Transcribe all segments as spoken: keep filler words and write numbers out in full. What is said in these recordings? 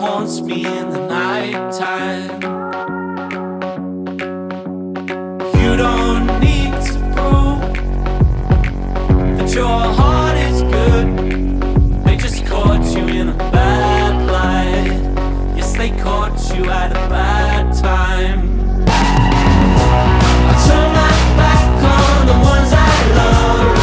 haunts me in the night time. You don't need to prove that your heart is good. They just caught you in a bad light. Yes, they caught you at a bad time. I turn my back on the ones I love.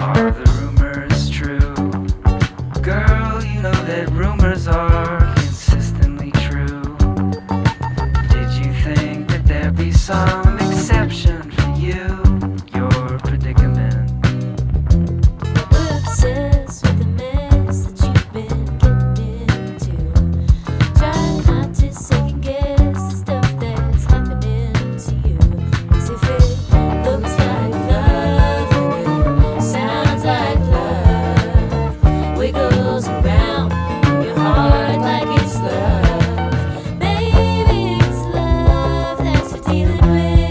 Are the rumors true? Girl, you know that rumors are consistently true. Did you think that there'd be some exception for you? Your predicament. We're obsessed with the mess that you've been getting into. Try not to second guess the stuff that's happening to you. 'Cause if it looks like like it's love, baby, it's love that you're dealing with.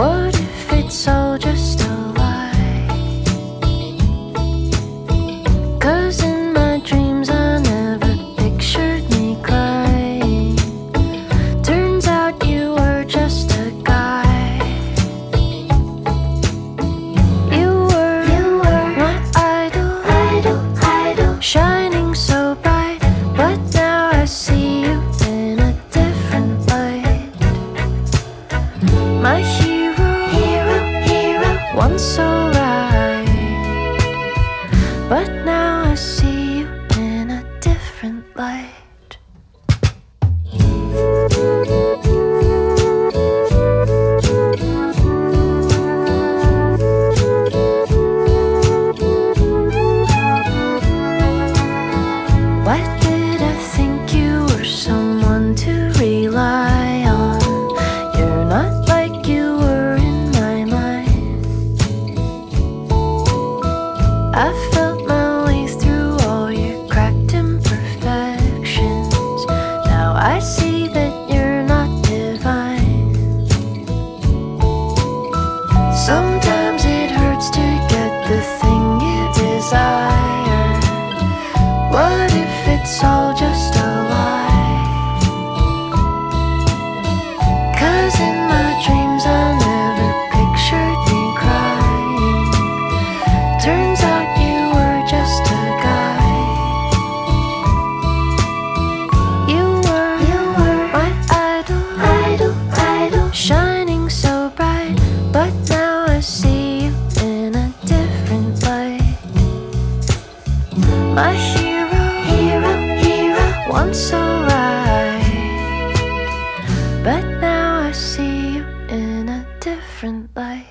What if it's all just a lie? 'Cause in my dreams I never pictured me crying. Turns out you were just a guy. You were, you were my idol, idol, idol, shining so bright. But now I see you in a different light. My hero, once so right, but now I see you in a different light. Why did I think you were someone to rely on? You're not like you were. I felt my way through all your cracked imperfections. Now I see that you're not divine. Sometimes it hurts to get the thing you desire. What if it's all just a lie? 'Cause in my dreams I never pictured me crying. Turns out my hero, hero, hero, once so right, but now I see you in a different light.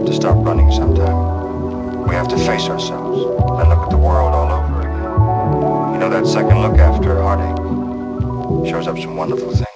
have to stop running sometime. We have to face ourselves and look at the world all over again. You know, that second look after a heartache shows up some wonderful things.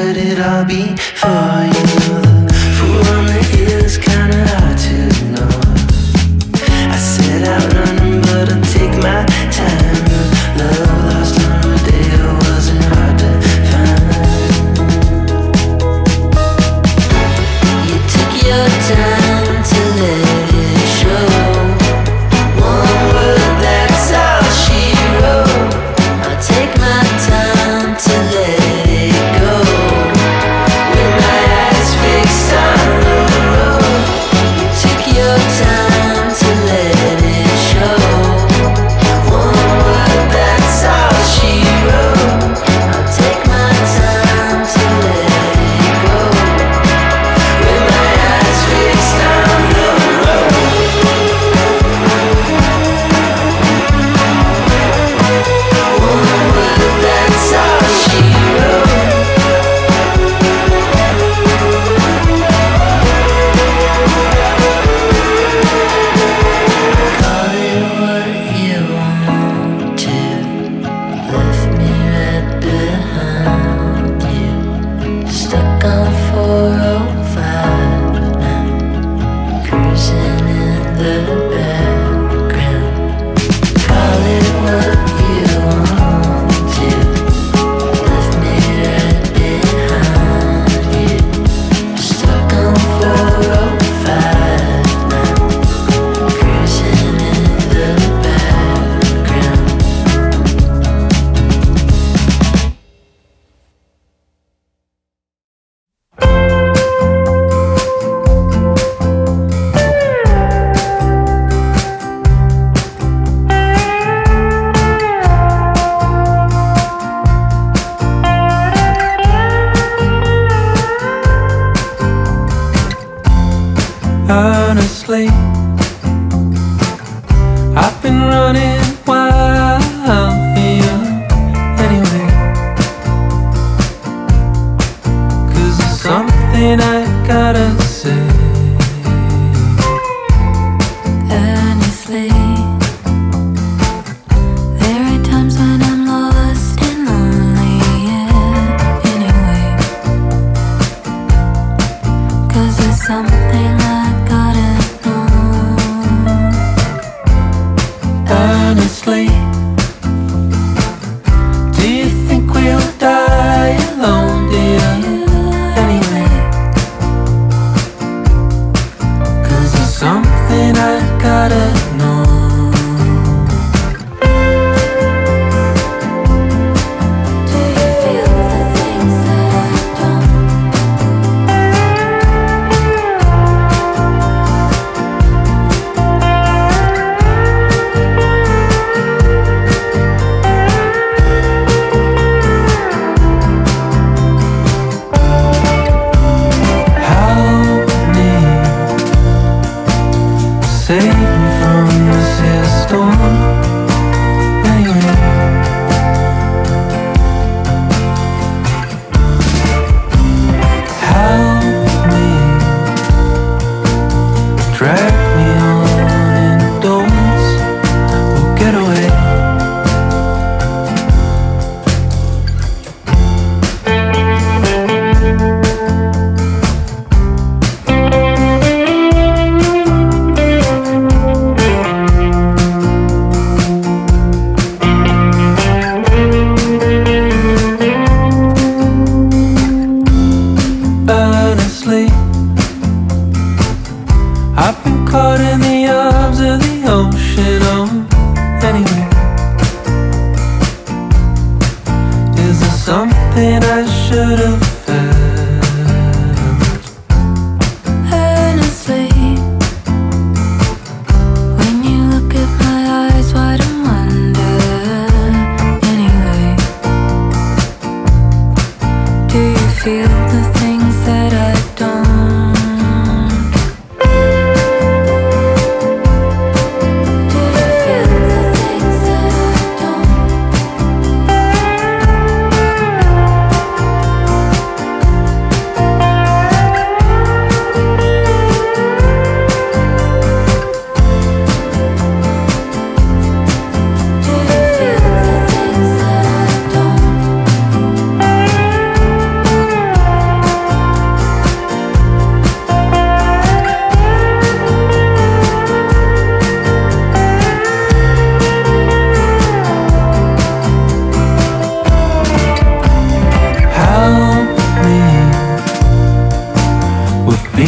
said it all before. You know the fool on the hill is kinda hard to ignore. I said I'm running but I'll take my time. Love lost on a day it wasn't hard to find. You took your time to live it show. One word, that's all she wrote. I'll take my time to live.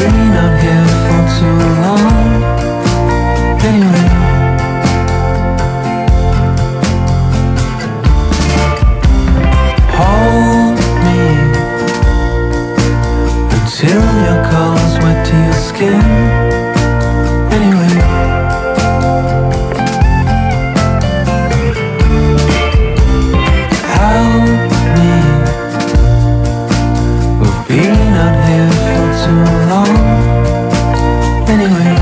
been out here for too long. Anyway, hold me until your color's wet to your skin. Anyway, help me. We've been out here for too long. Anyway,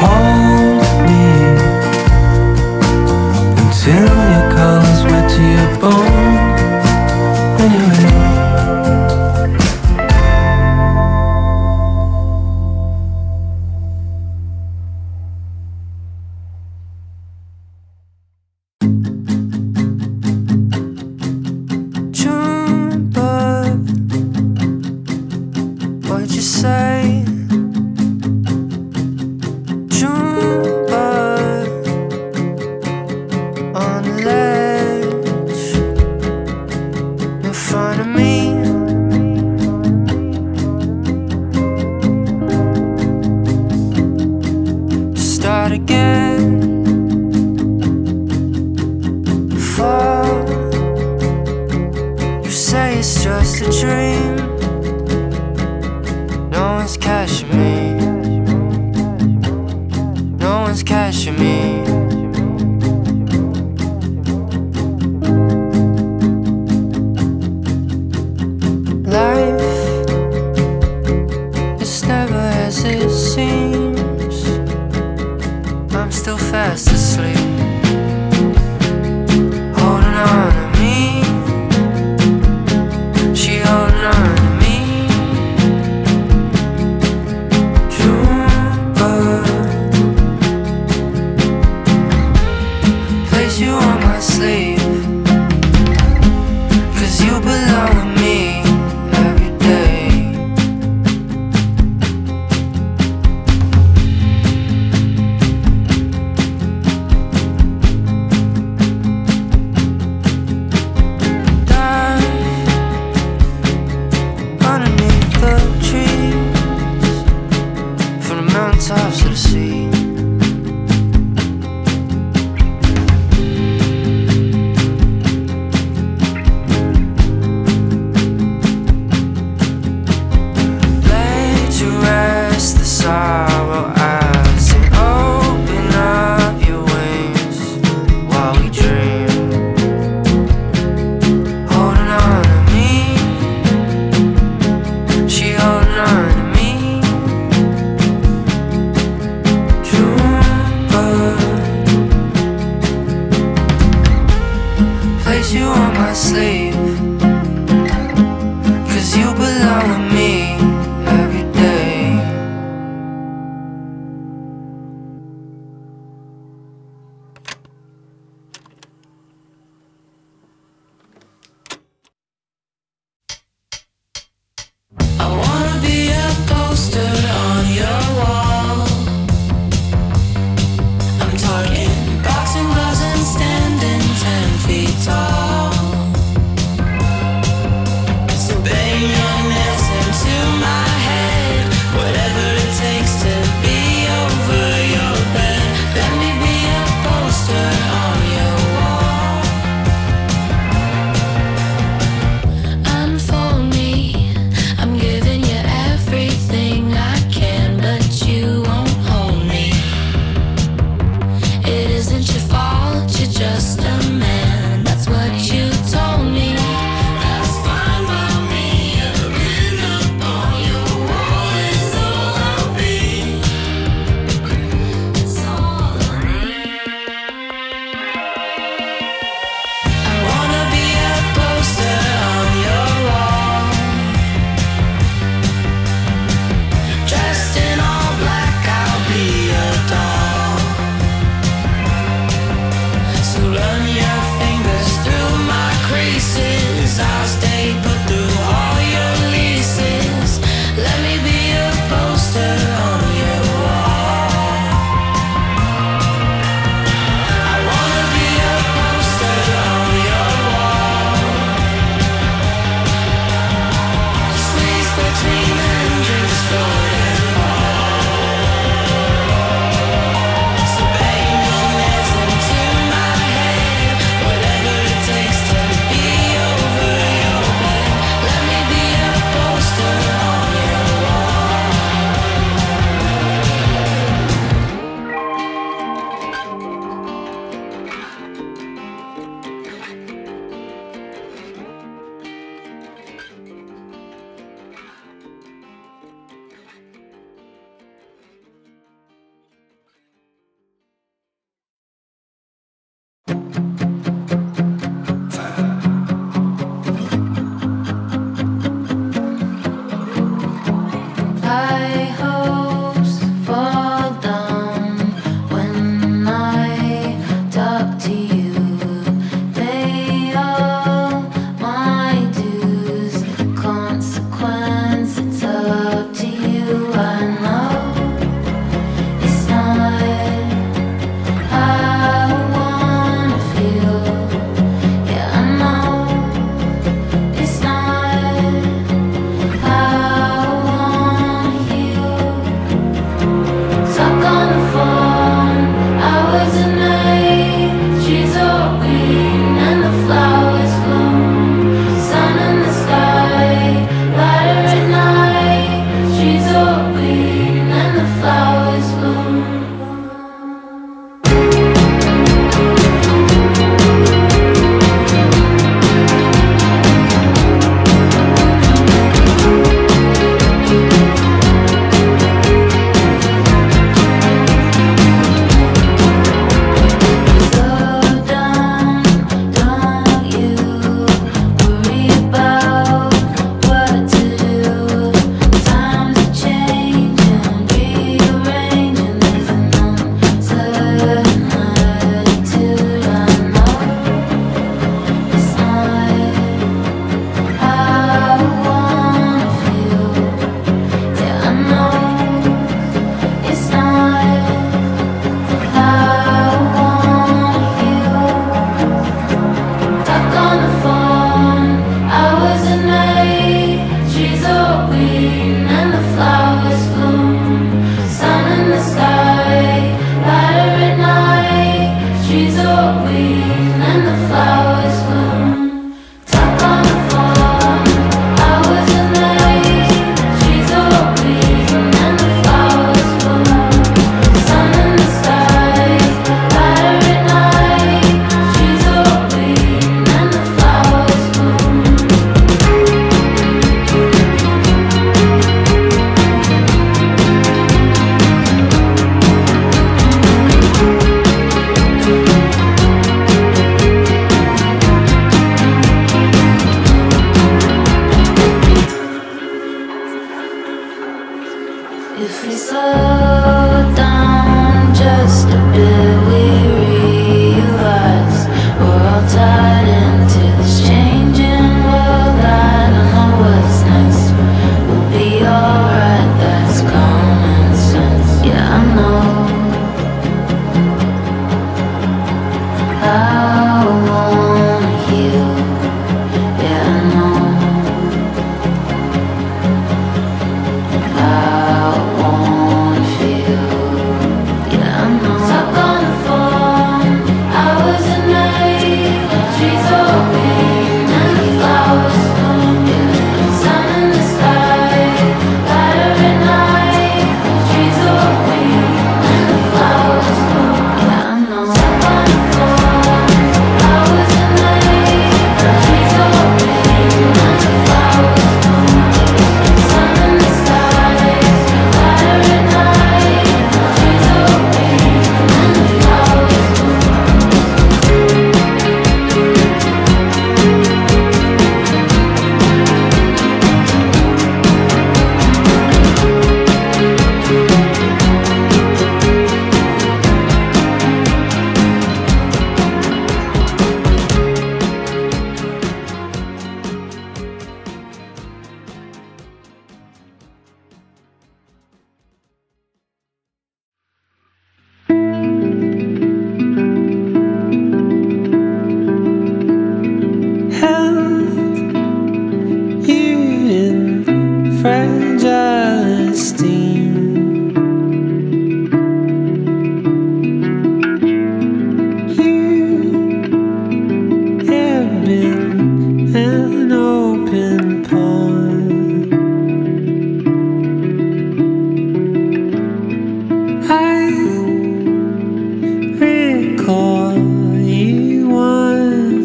hold me until your color's wet to your bone. Anyway. Run your fingers through my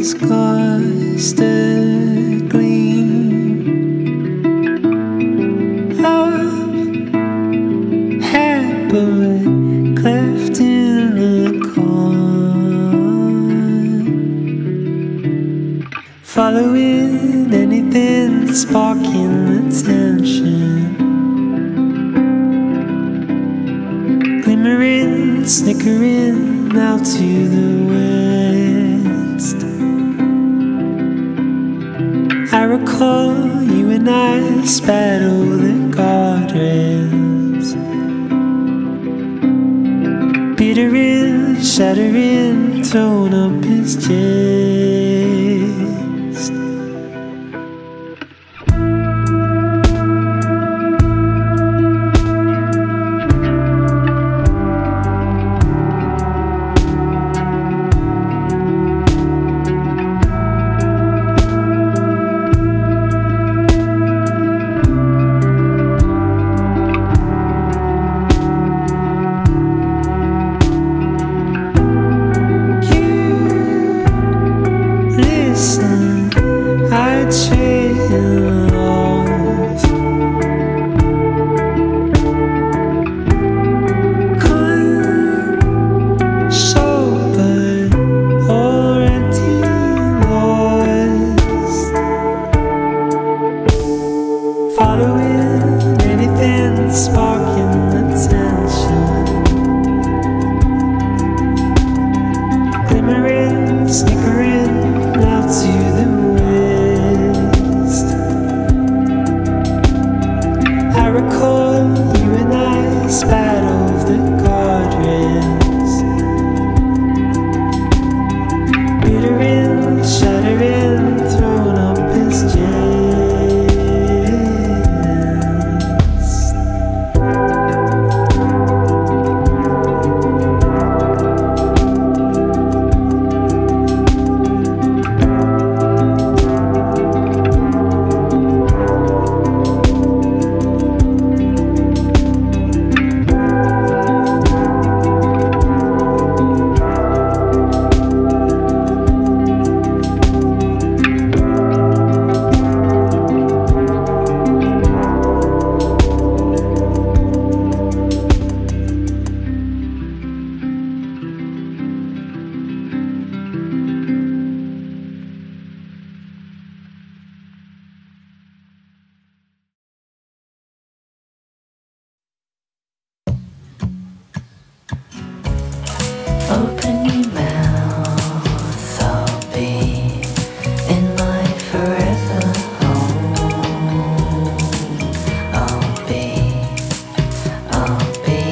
scars to gleam. Love had but cleft in the corn, following anything sparking the tension, glimmering, snickering out to the west. I recall you and I spat over the guardrails, bittering, shattering, thrown up his chest. Following anything sparking the tension, glimmering, snickering out to the west. I recall you and I spat over the guardrails, bittering, shattering, thrown up his chest. Open your mouth, I'll be in my forever home. I'll be, I'll be,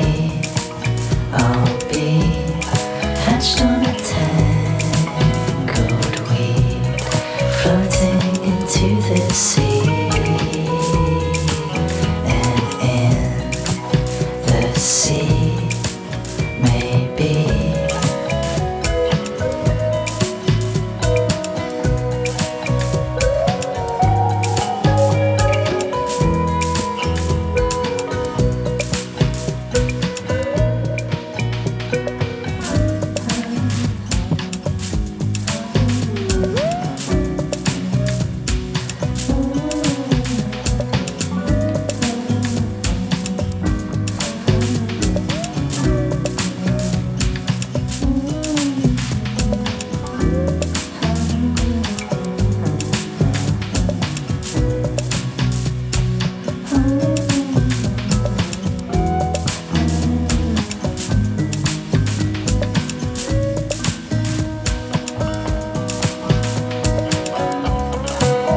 I'll be hatched on a tangled weed, floating into the sea, and in the sea maybe.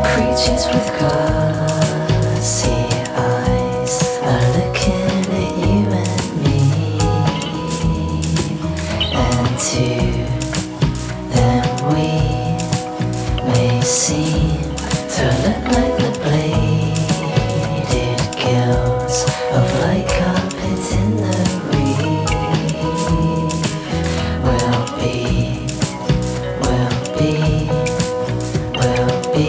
Creatures with glassy eyes are looking at you and me, and to them we may seem to look like the bladed gills of light carpet in the reef. We'll be, we'll be, we'll be.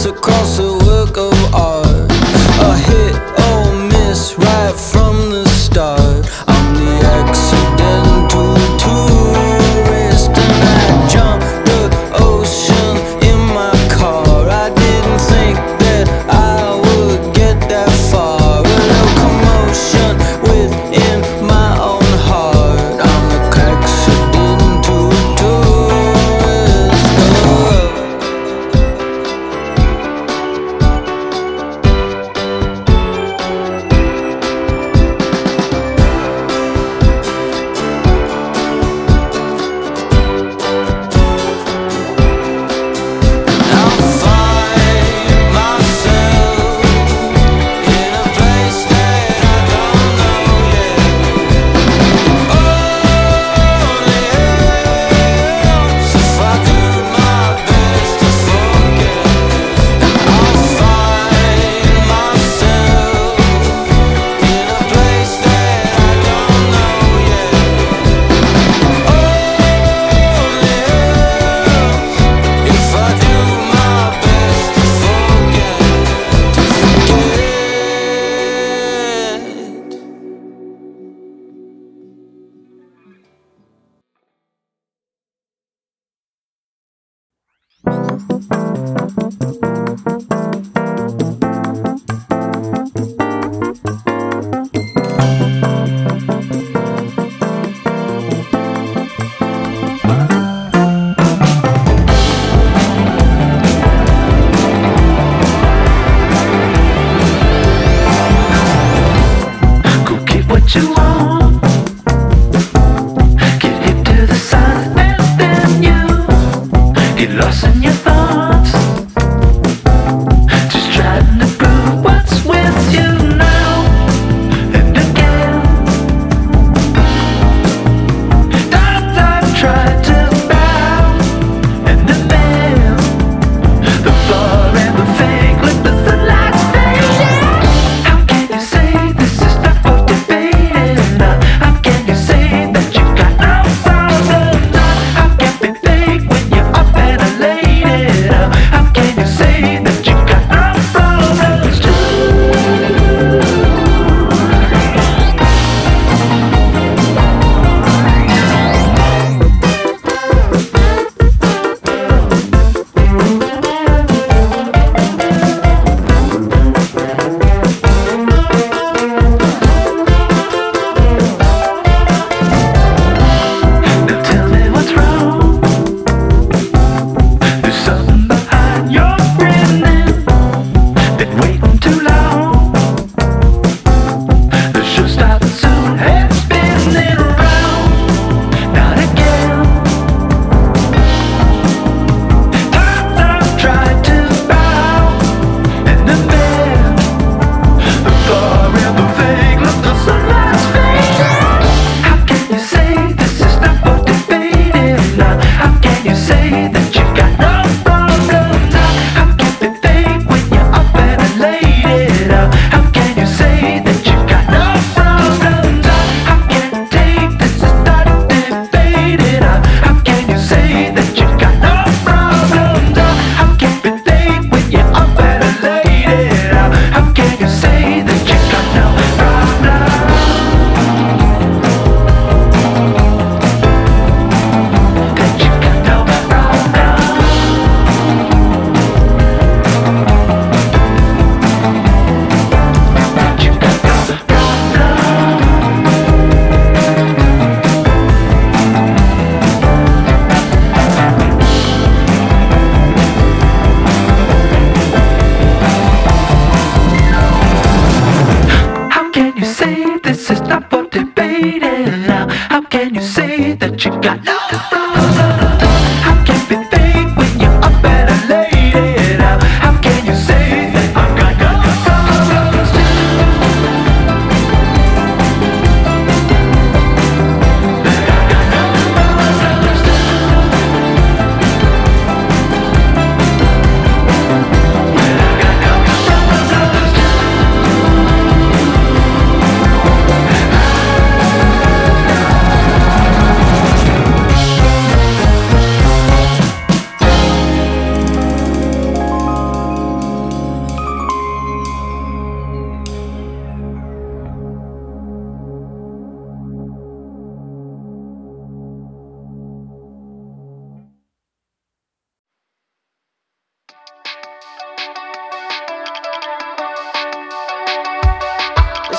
steps across a work of art. A hit or miss right from the start. I'm the accidental tourist, and I jumped the ocean in my car. I didn't think that I would get that far. A locomotion within my own heart. I'm the accidental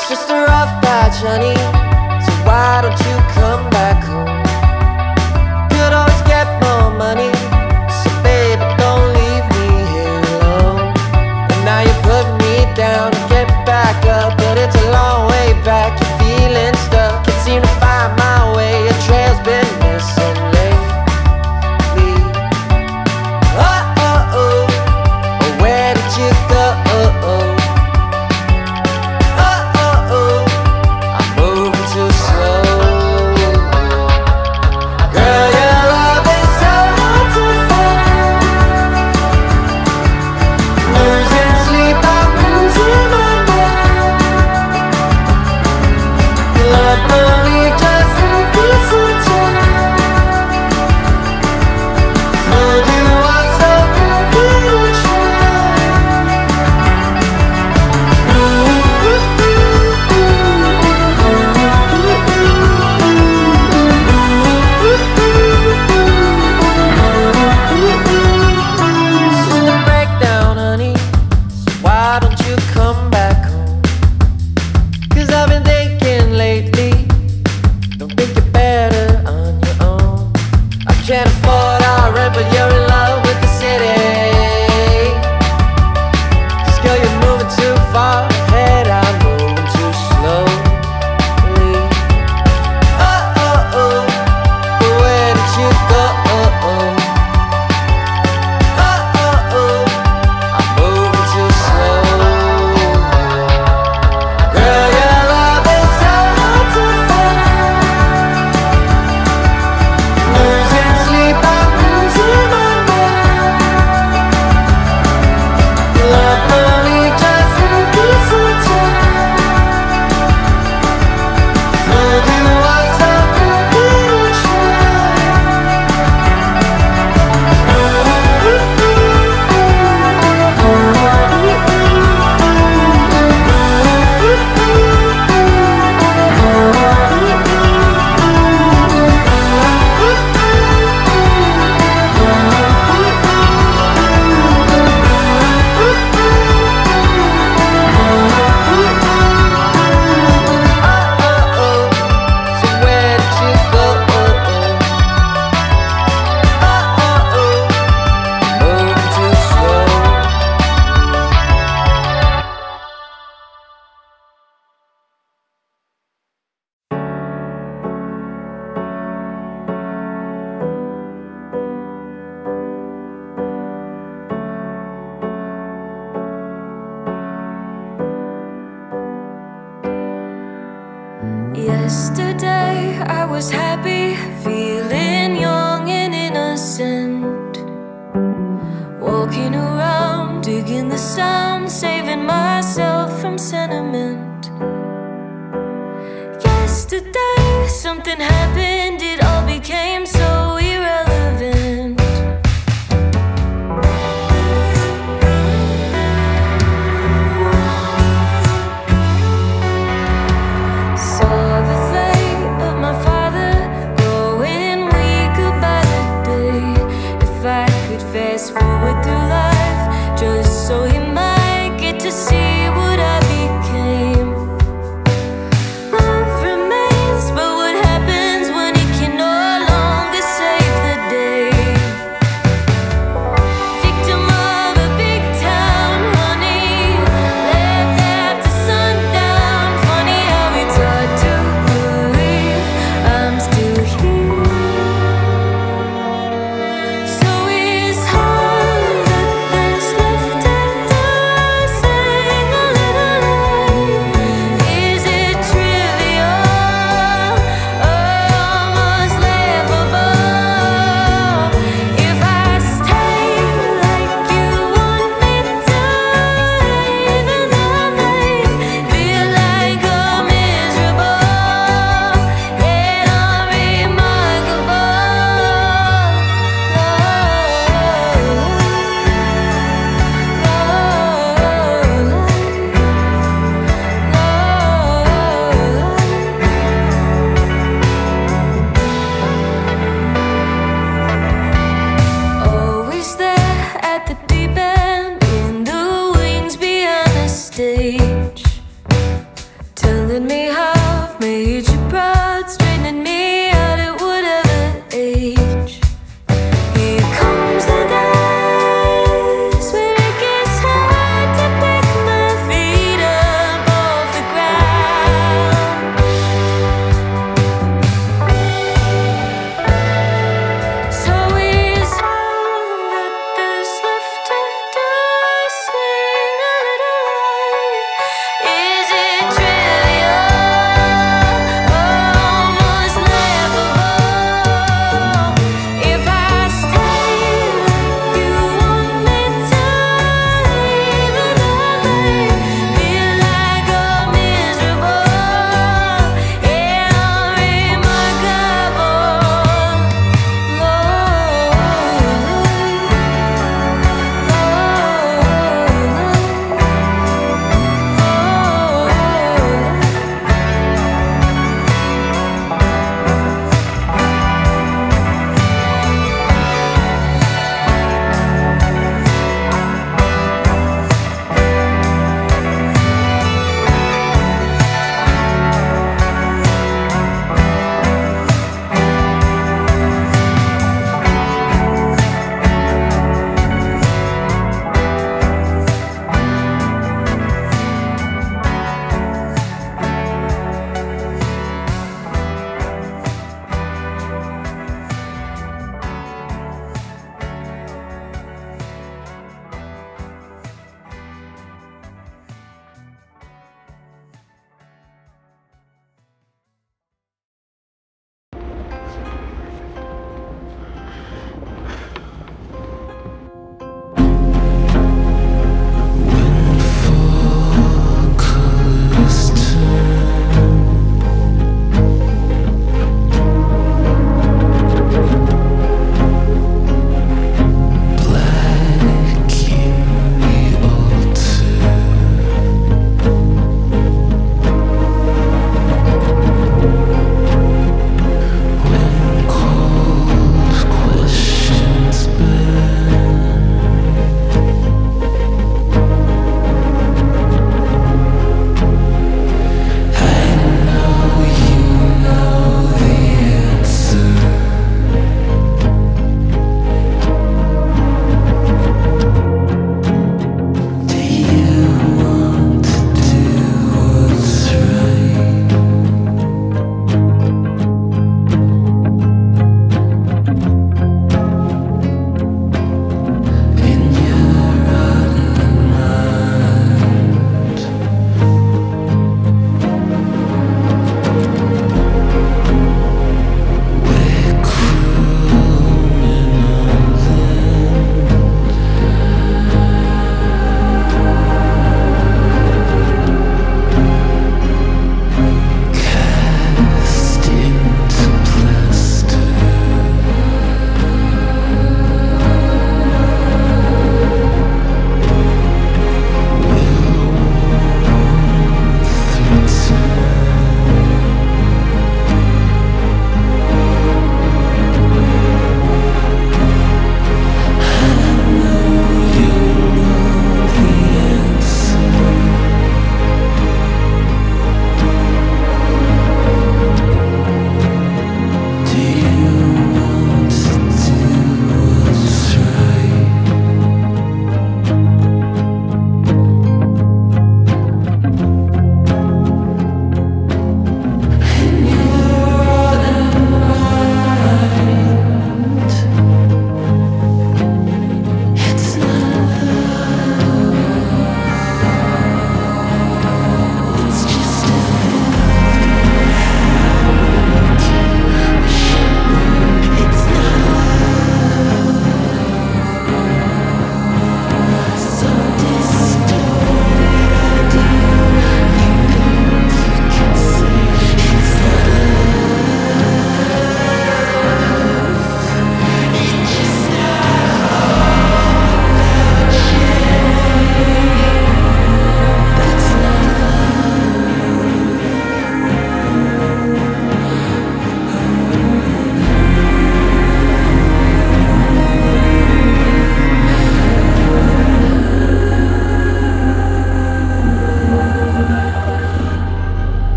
It's just a rough patch, honey, so why don't you come back home? Could always get more money, so baby, don't leave me here alone. And now you put me down to get back up, but it's a long way back, you're feeling stuck. Can't seem to find my way, a trail's been missing lately. Oh, oh, oh, oh, where did you go? Oh, oh. Can't afford our rent, but you're in love with the city. Cause girl, you're moving too far ahead, I'm moving too slowly. Oh, oh, oh, but where did you go? Oh, oh, oh, oh, oh, I'm moving too slowly. Girl, your love is so hard to find. Losing yesterday, I was happy, feeling young and innocent, walking around, digging the sun, saving myself from sentiment. Yesterday, something happened, it all became so irrelevant. Fast forward through life, just so you might get to see what I became. Love remains, but what happens when you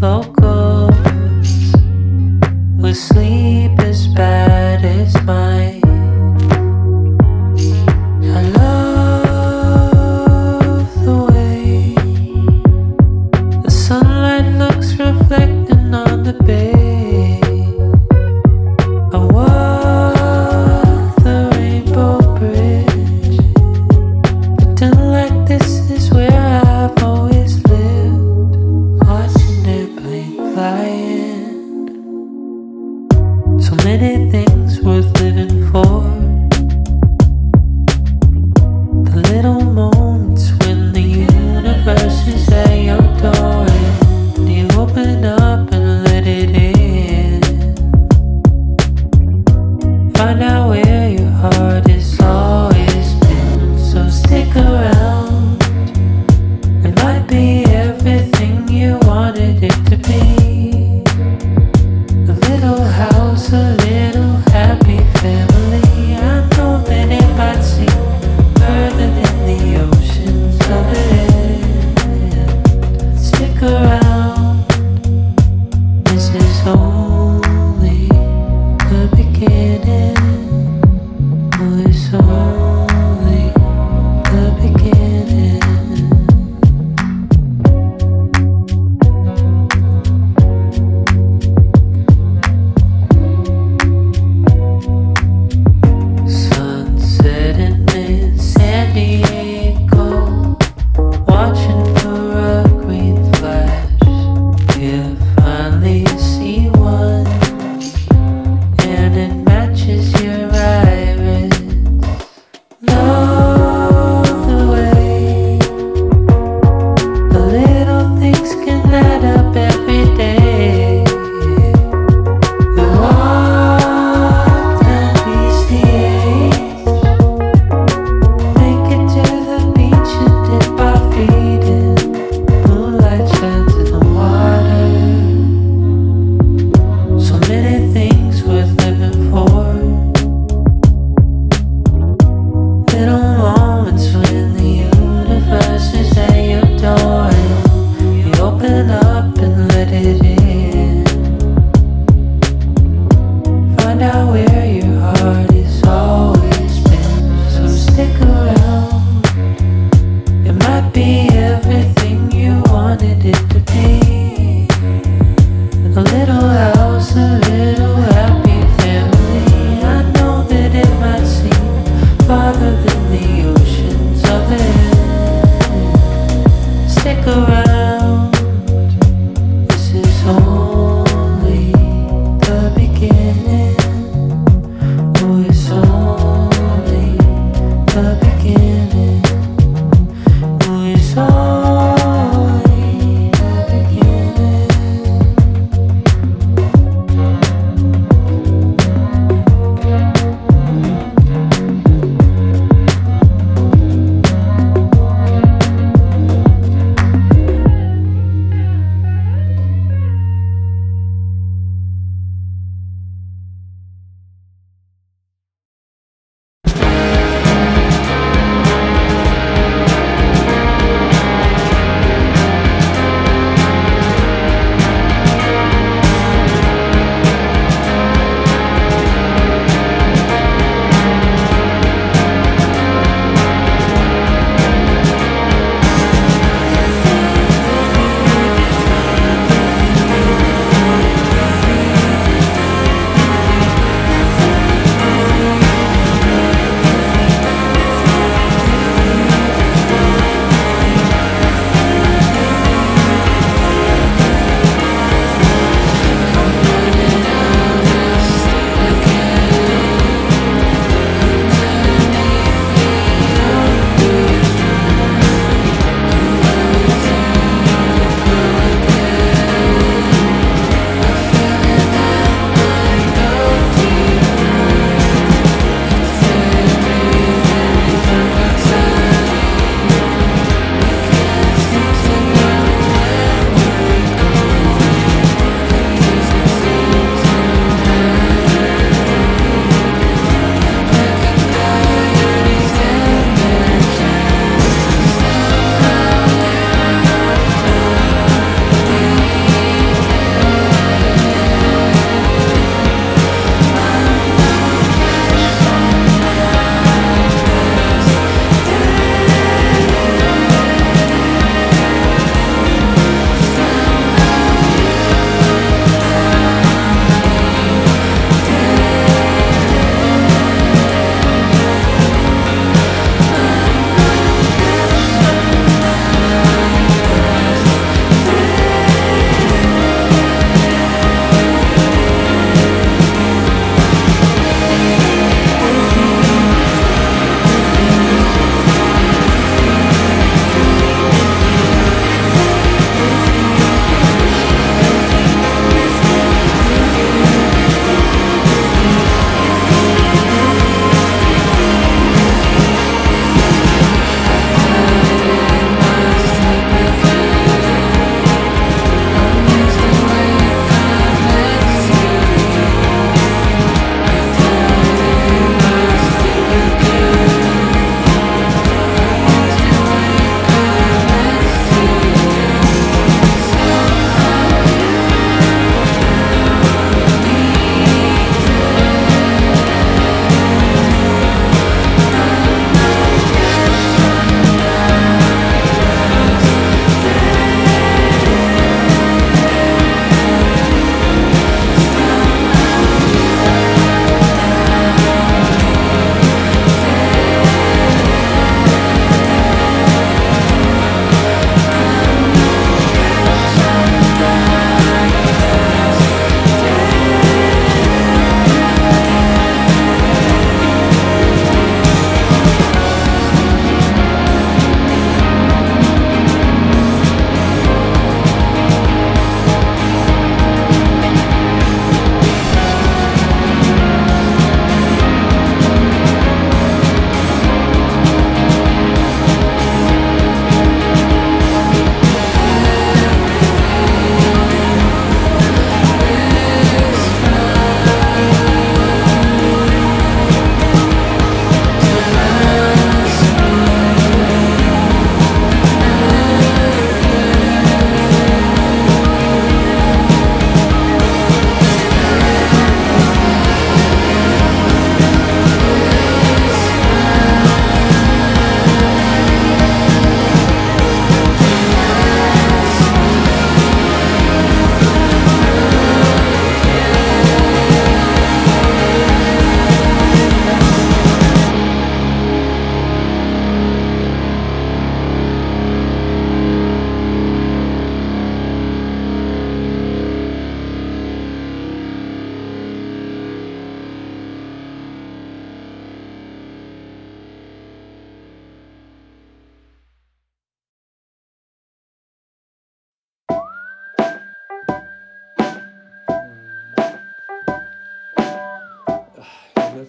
locals with sleep as bad as mine. I love the way the sunlight looks reflecting on the bay. So many things worth living for. The little moments when the universe is at your door and you open up and let it in. Find out where your heart has always been. So stick around, it might be everything you wanted it to be. A little house, a little house.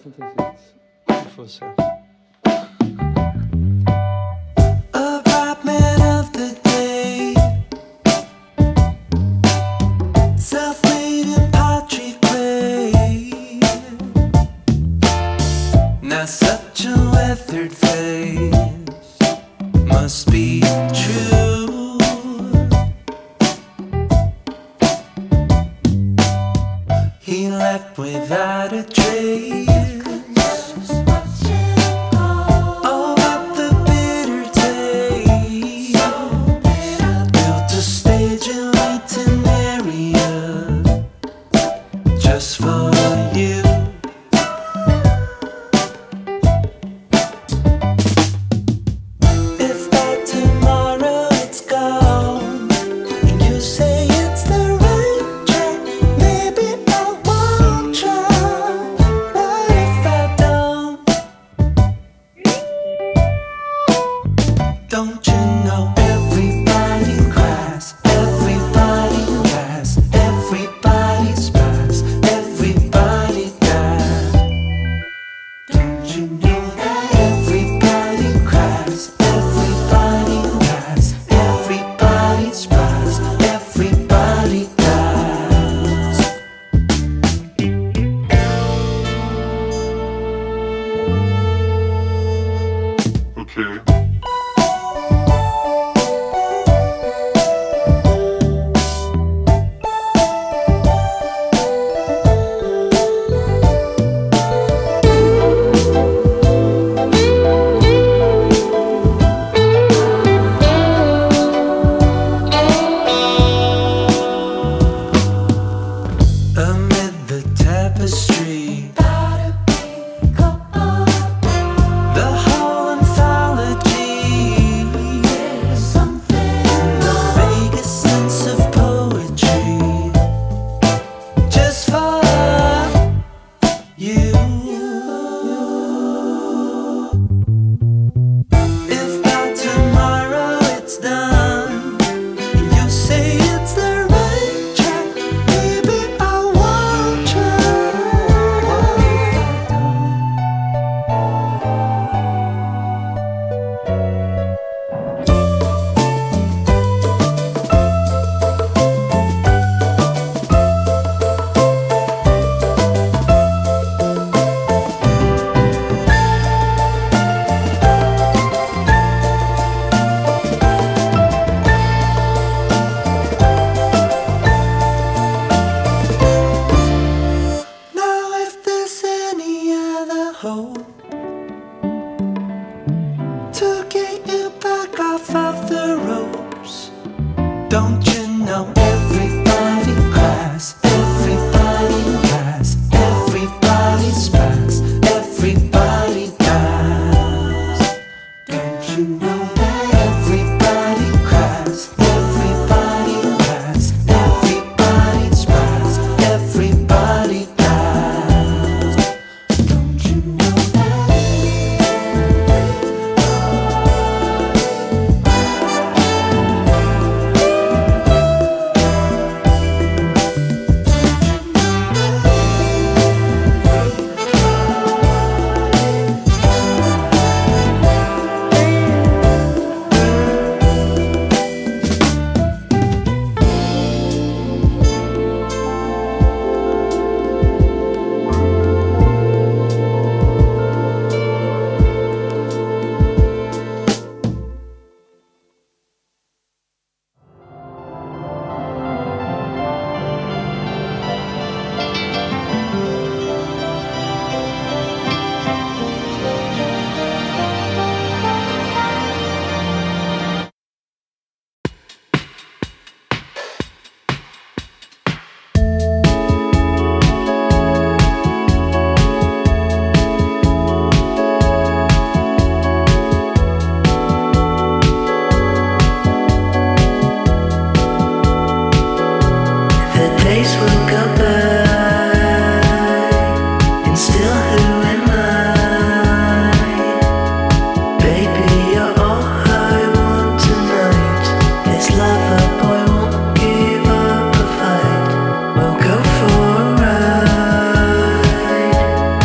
synthesis for sure. A bright man of the day, self-made and paltry clay. Now such a weathered face must be true. He left without a trace. Oh, but the bitter taste built a stage in Leighton area just for you. If by tomorrow it's gone and you say it's the don't you know everybody cries, everybody cries, everybody cries, everybody dies. Don't you know that everybody cries, everybody cries, everybody cries, everybody dies. Okay. To get you back off of the ropes, don't you know everybody cries, everybody cries, everybody cries, everybody dies. Don't you know that everybody cries, everybody cries, everybody cries, everybody dies. Don't you know?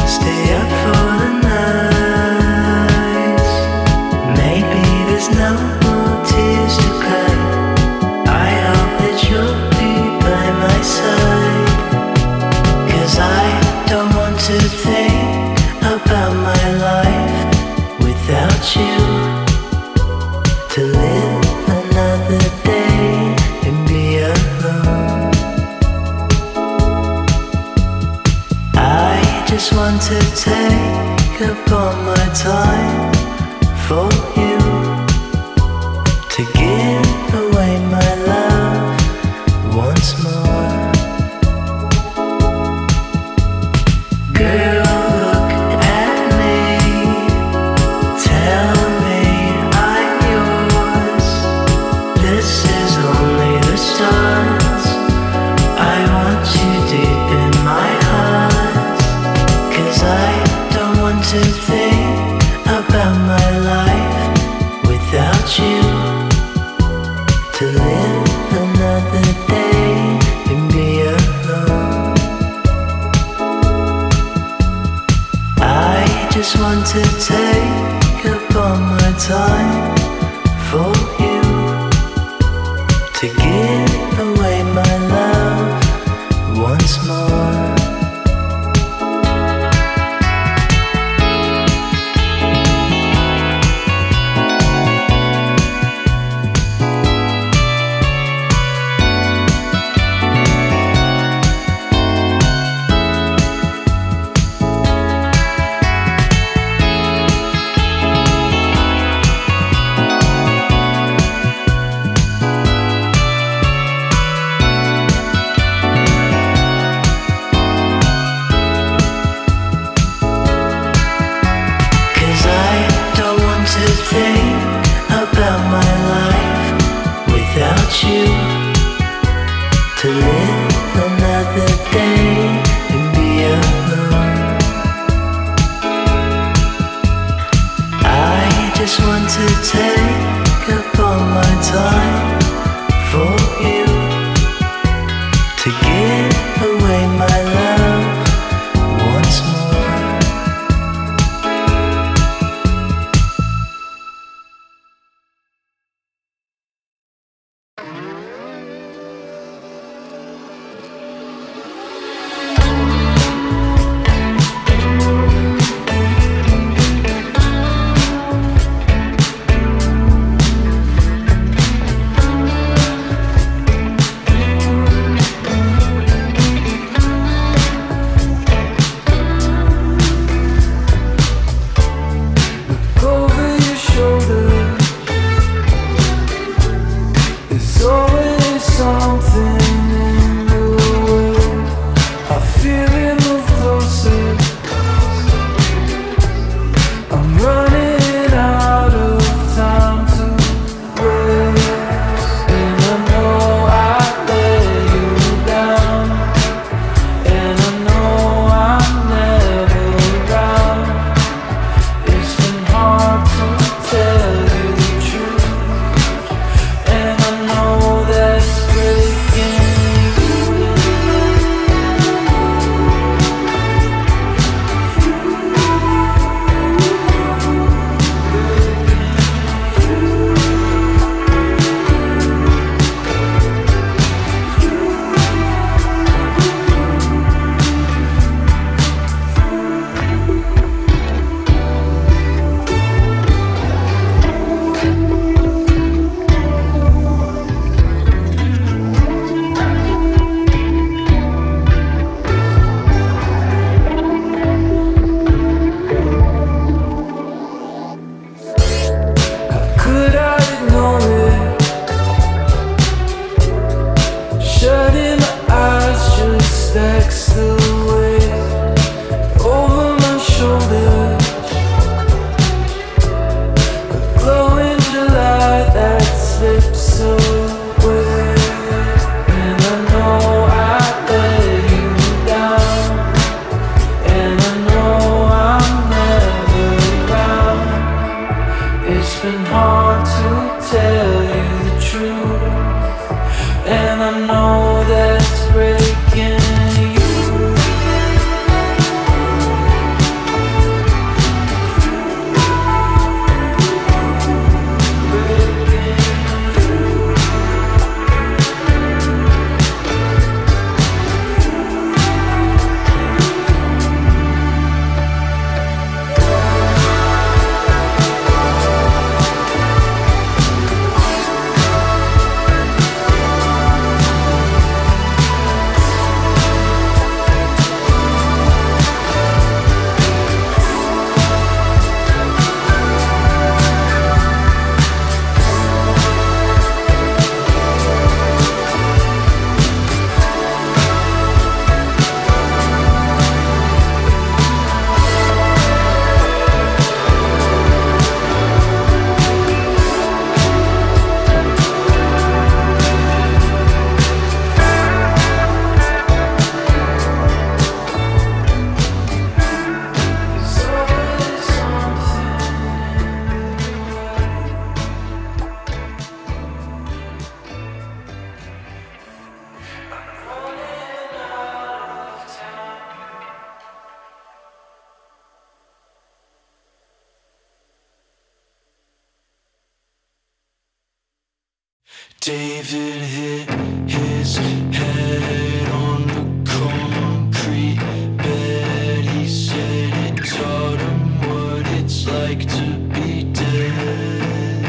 Stay up. just want to take up all my time for you, to give away my love once more. Girl, look at me, tell me I'm yours. This is only the stars, I want you deep in my heart. 'Cause I don't want to think about my life without you. To live another day and be alone, I just want to take up all my time for you, to give away my love once more. David hit his head on the concrete bed. He said it taught him what it's like to be dead.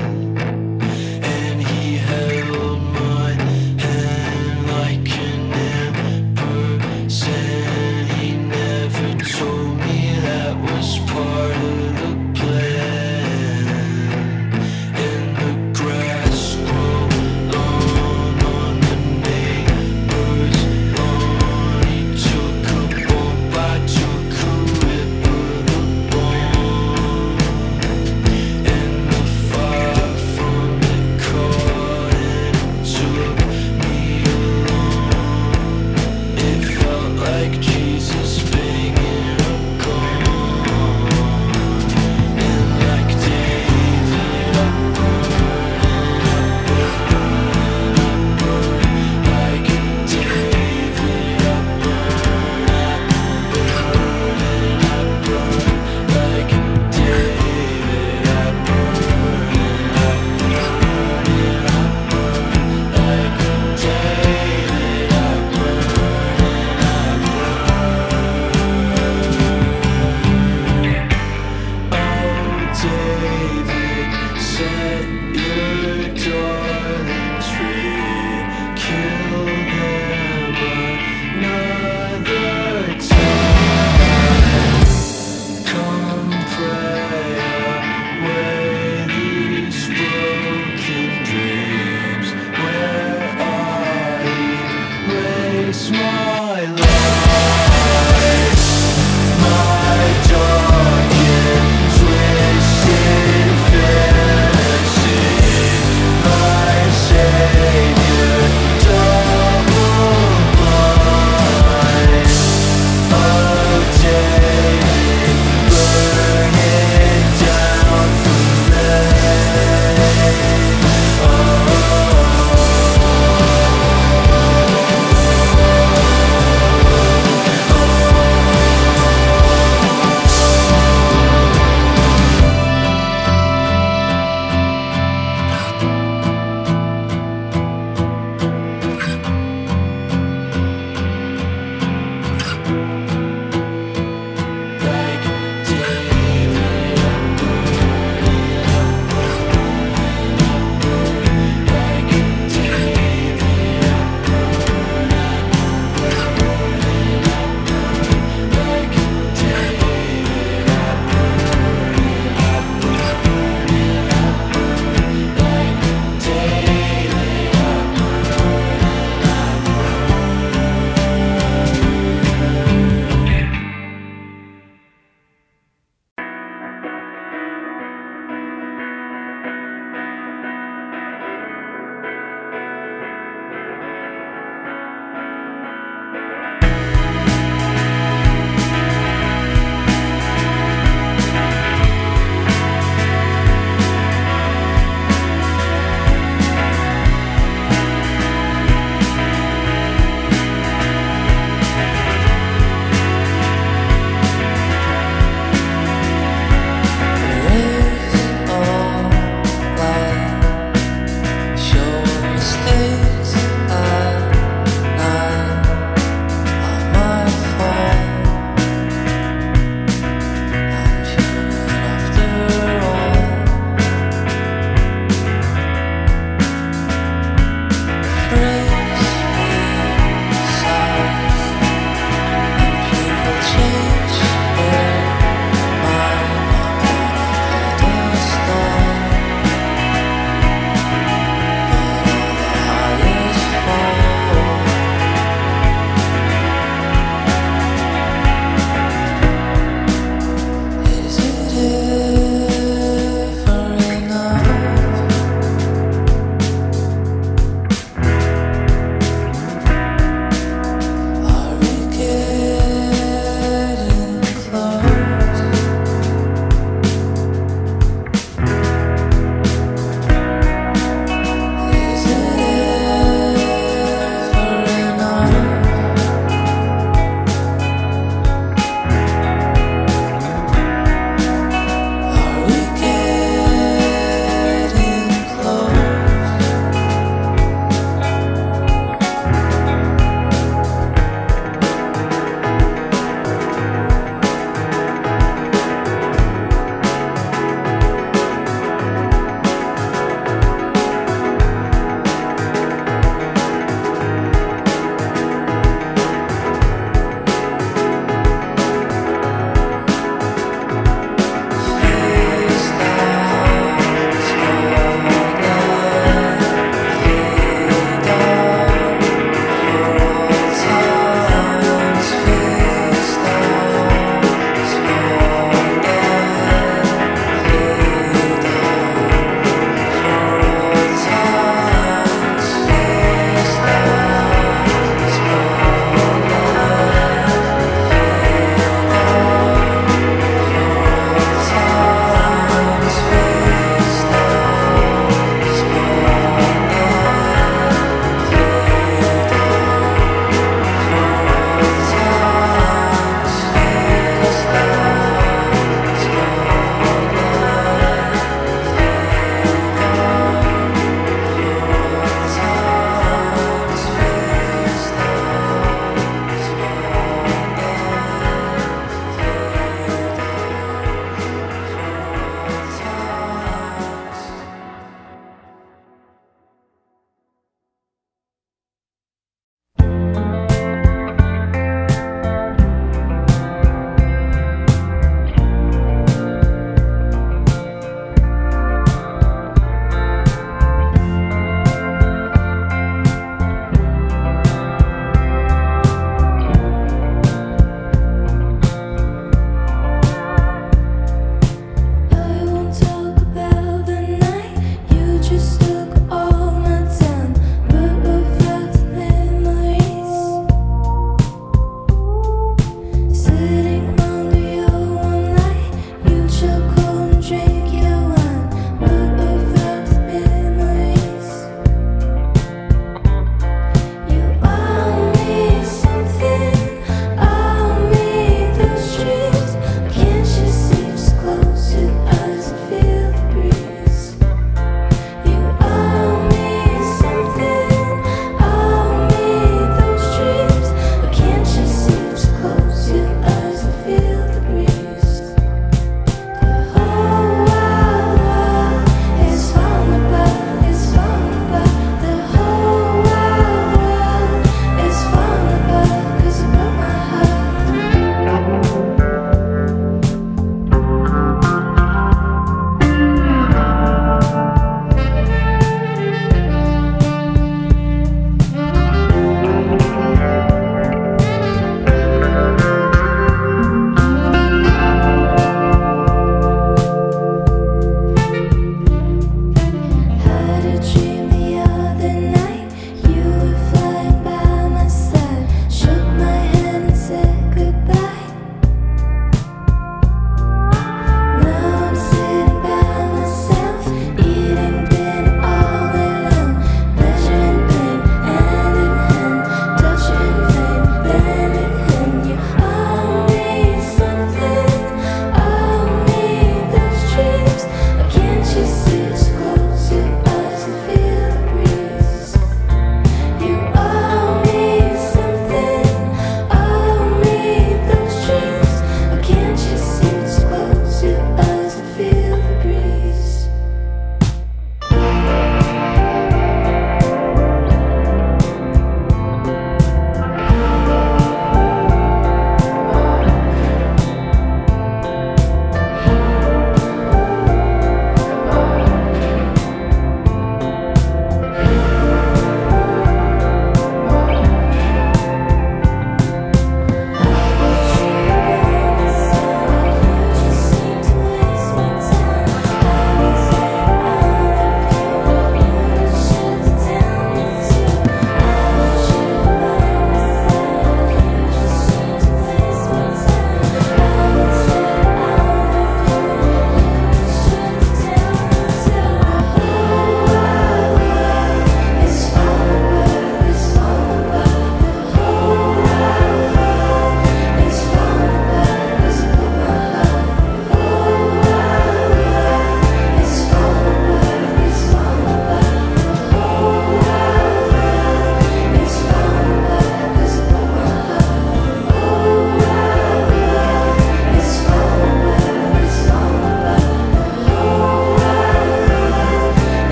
And he held my hand like an emperor, said he never told me that was part of the plan. Oh,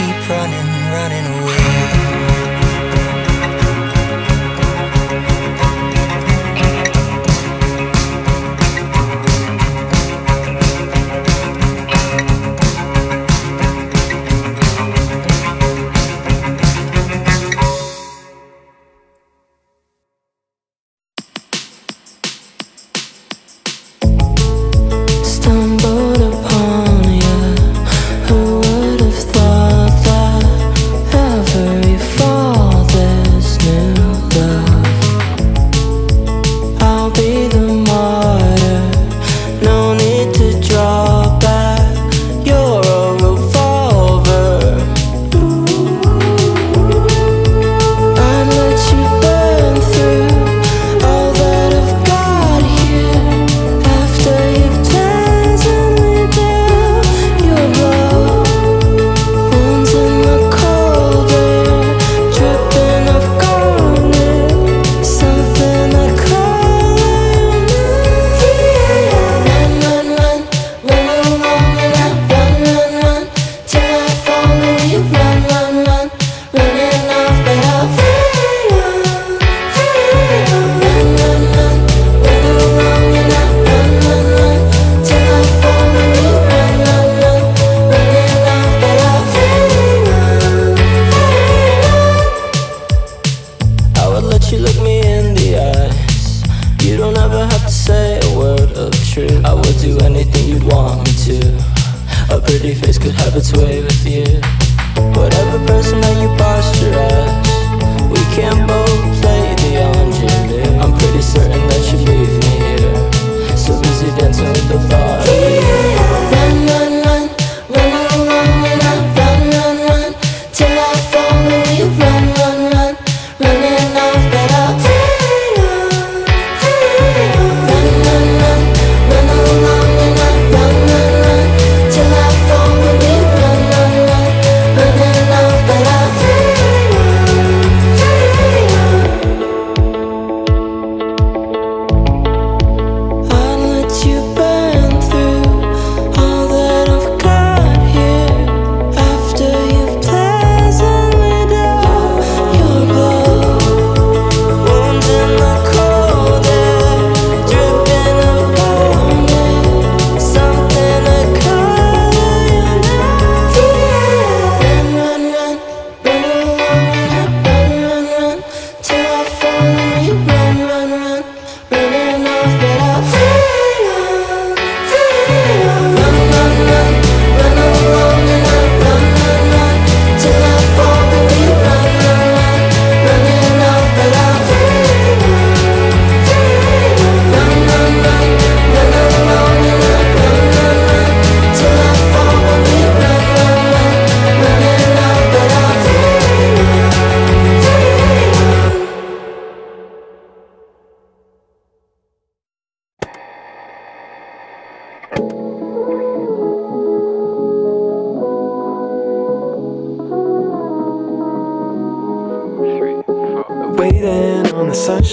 keep running, running away. Thank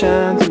you.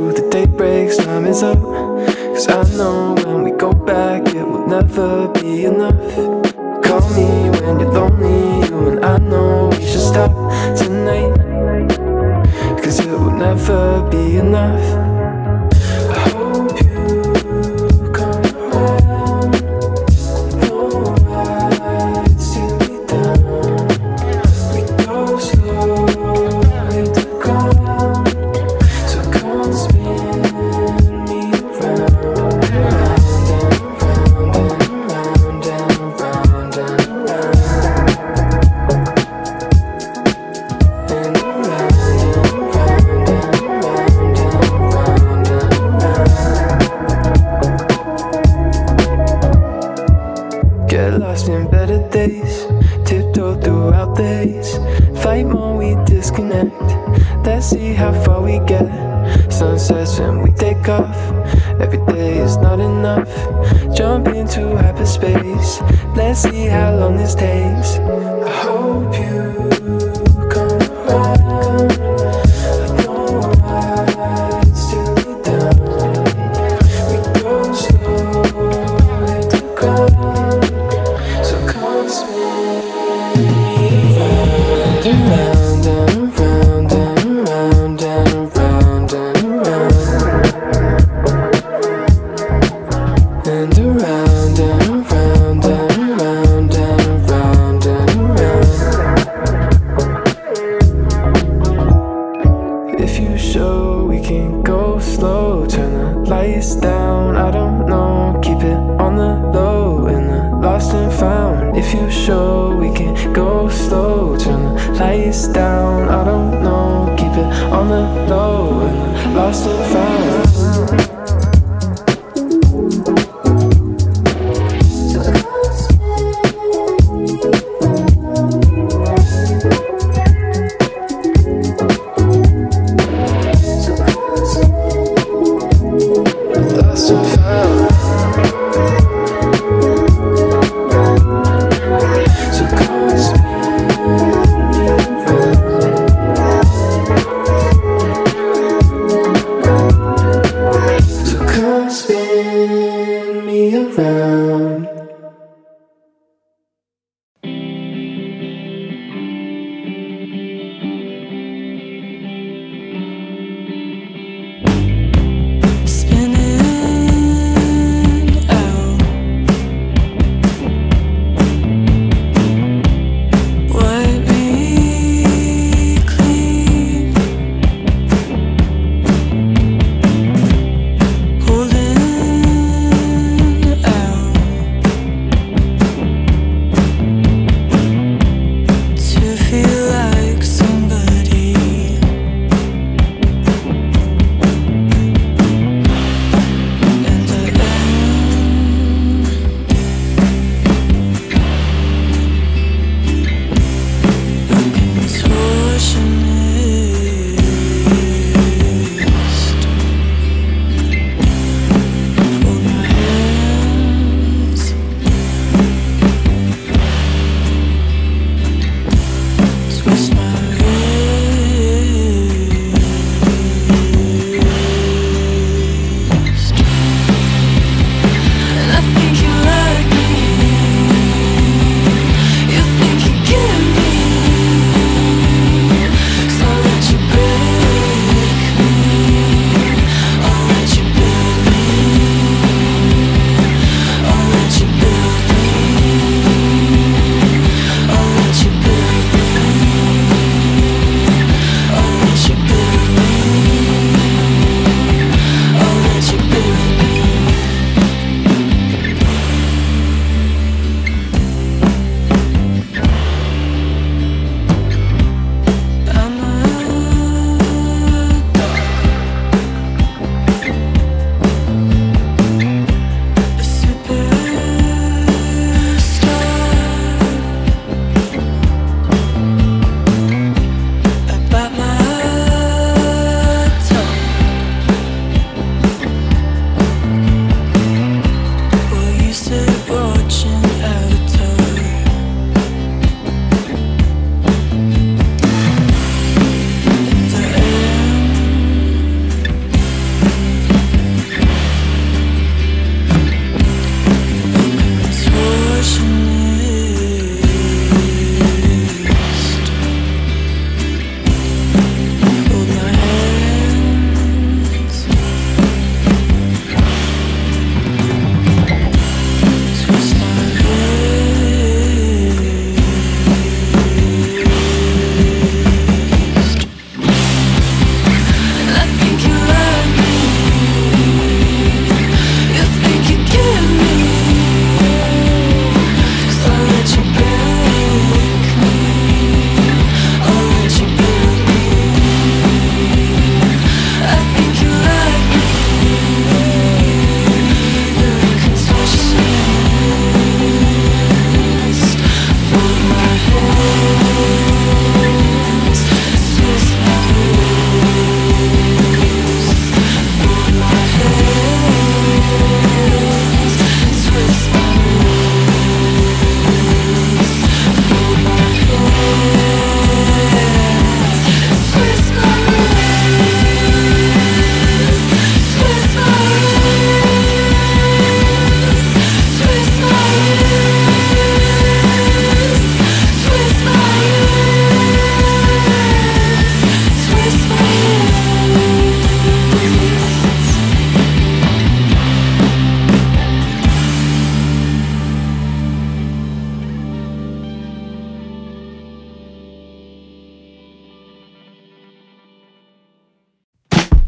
face down, I don't know, keep it on the low and lost and found.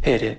Hit it.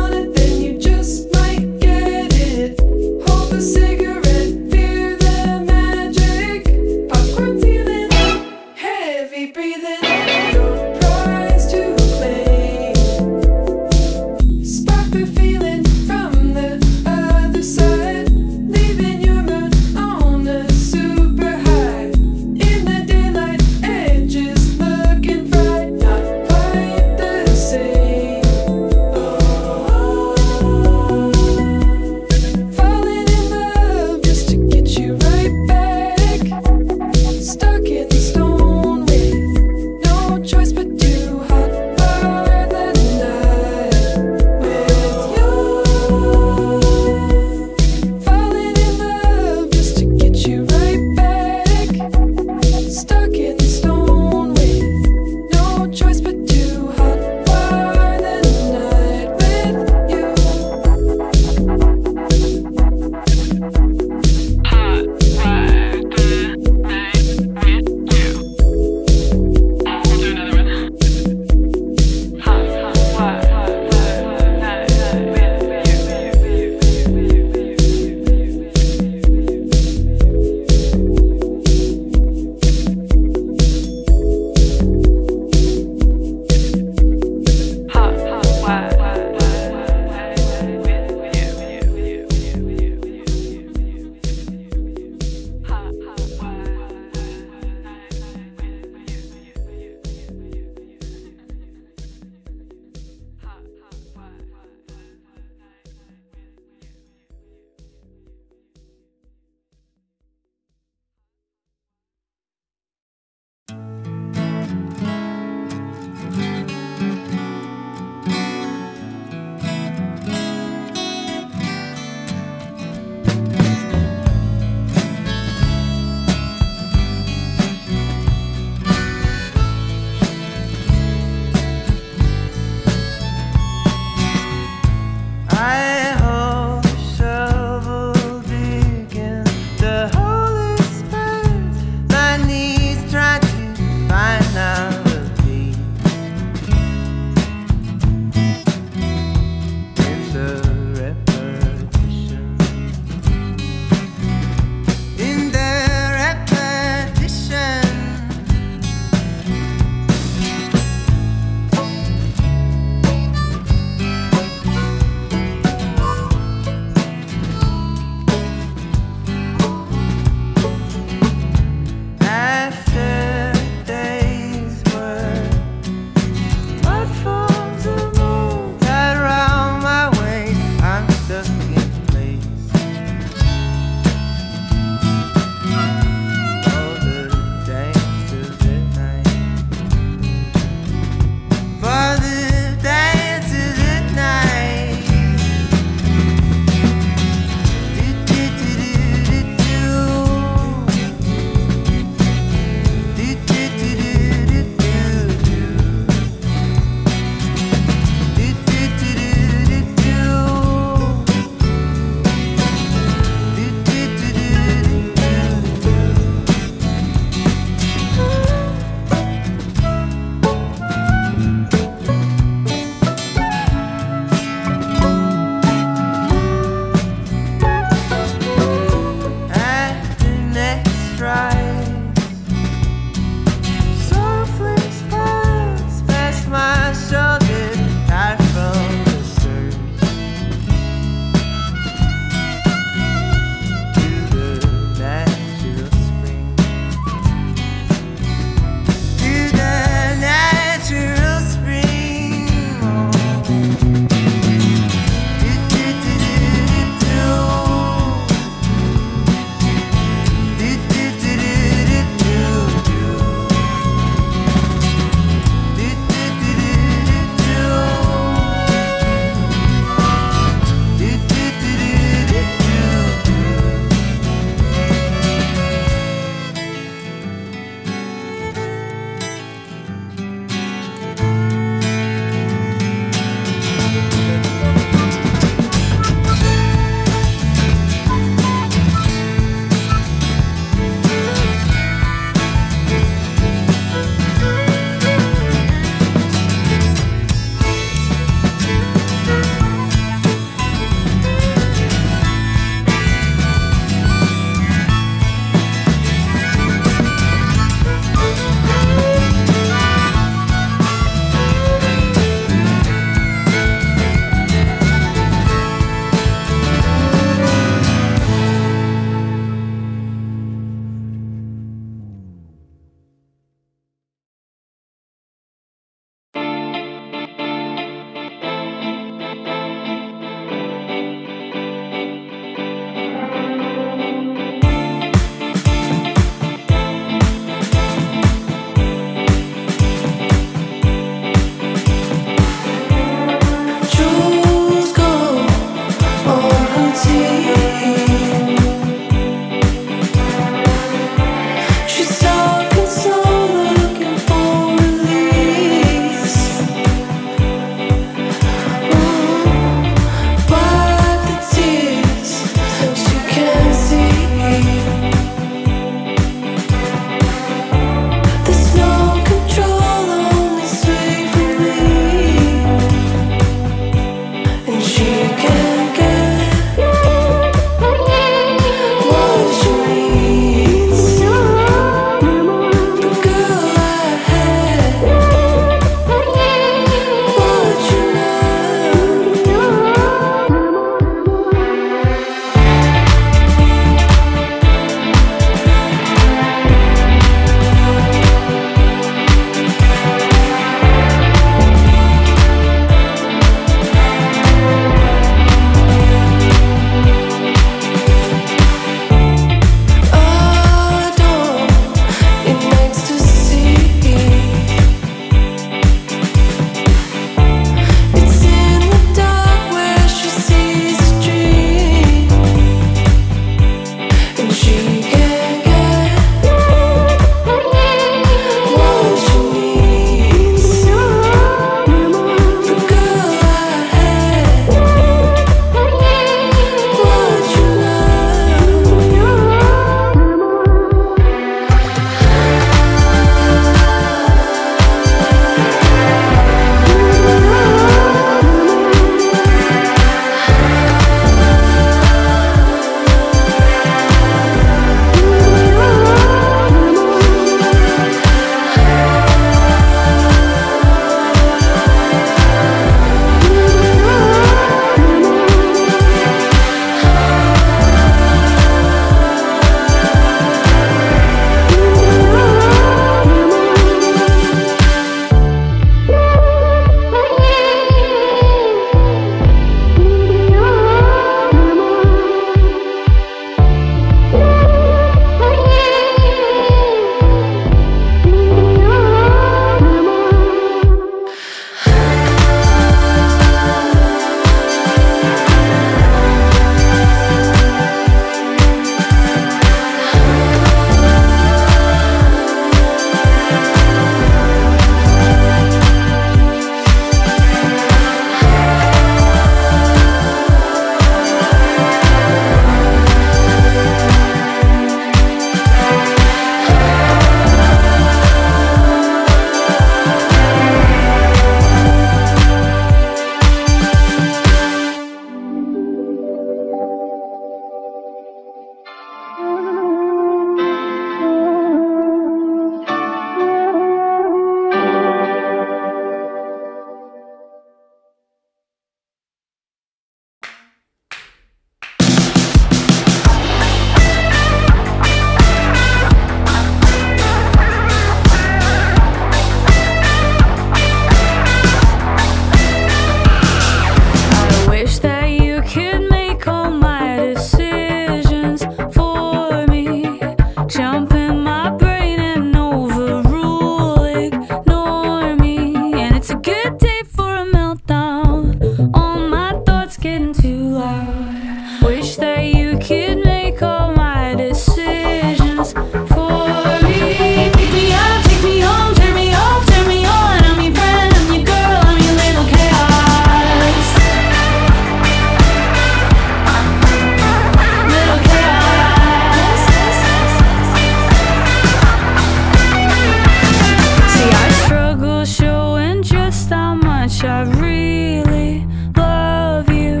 I really love you.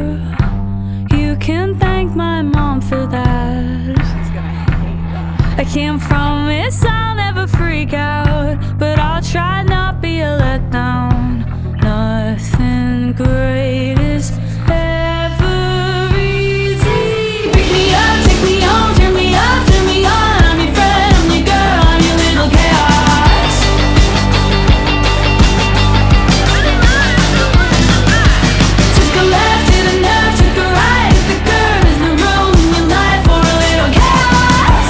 You can thank my mom for that. She's gonna hate that. I can't promise I'll never freak out, but I'll try not be a letdown. Nothing great is ever easy. Pick me up, take me home, turn me up, turn me on. I'm your friend, I'm your girl, I'm your little chaos. Took a left, hit a nerve, took a right, hit the curve. Is there room in your life for a little chaos?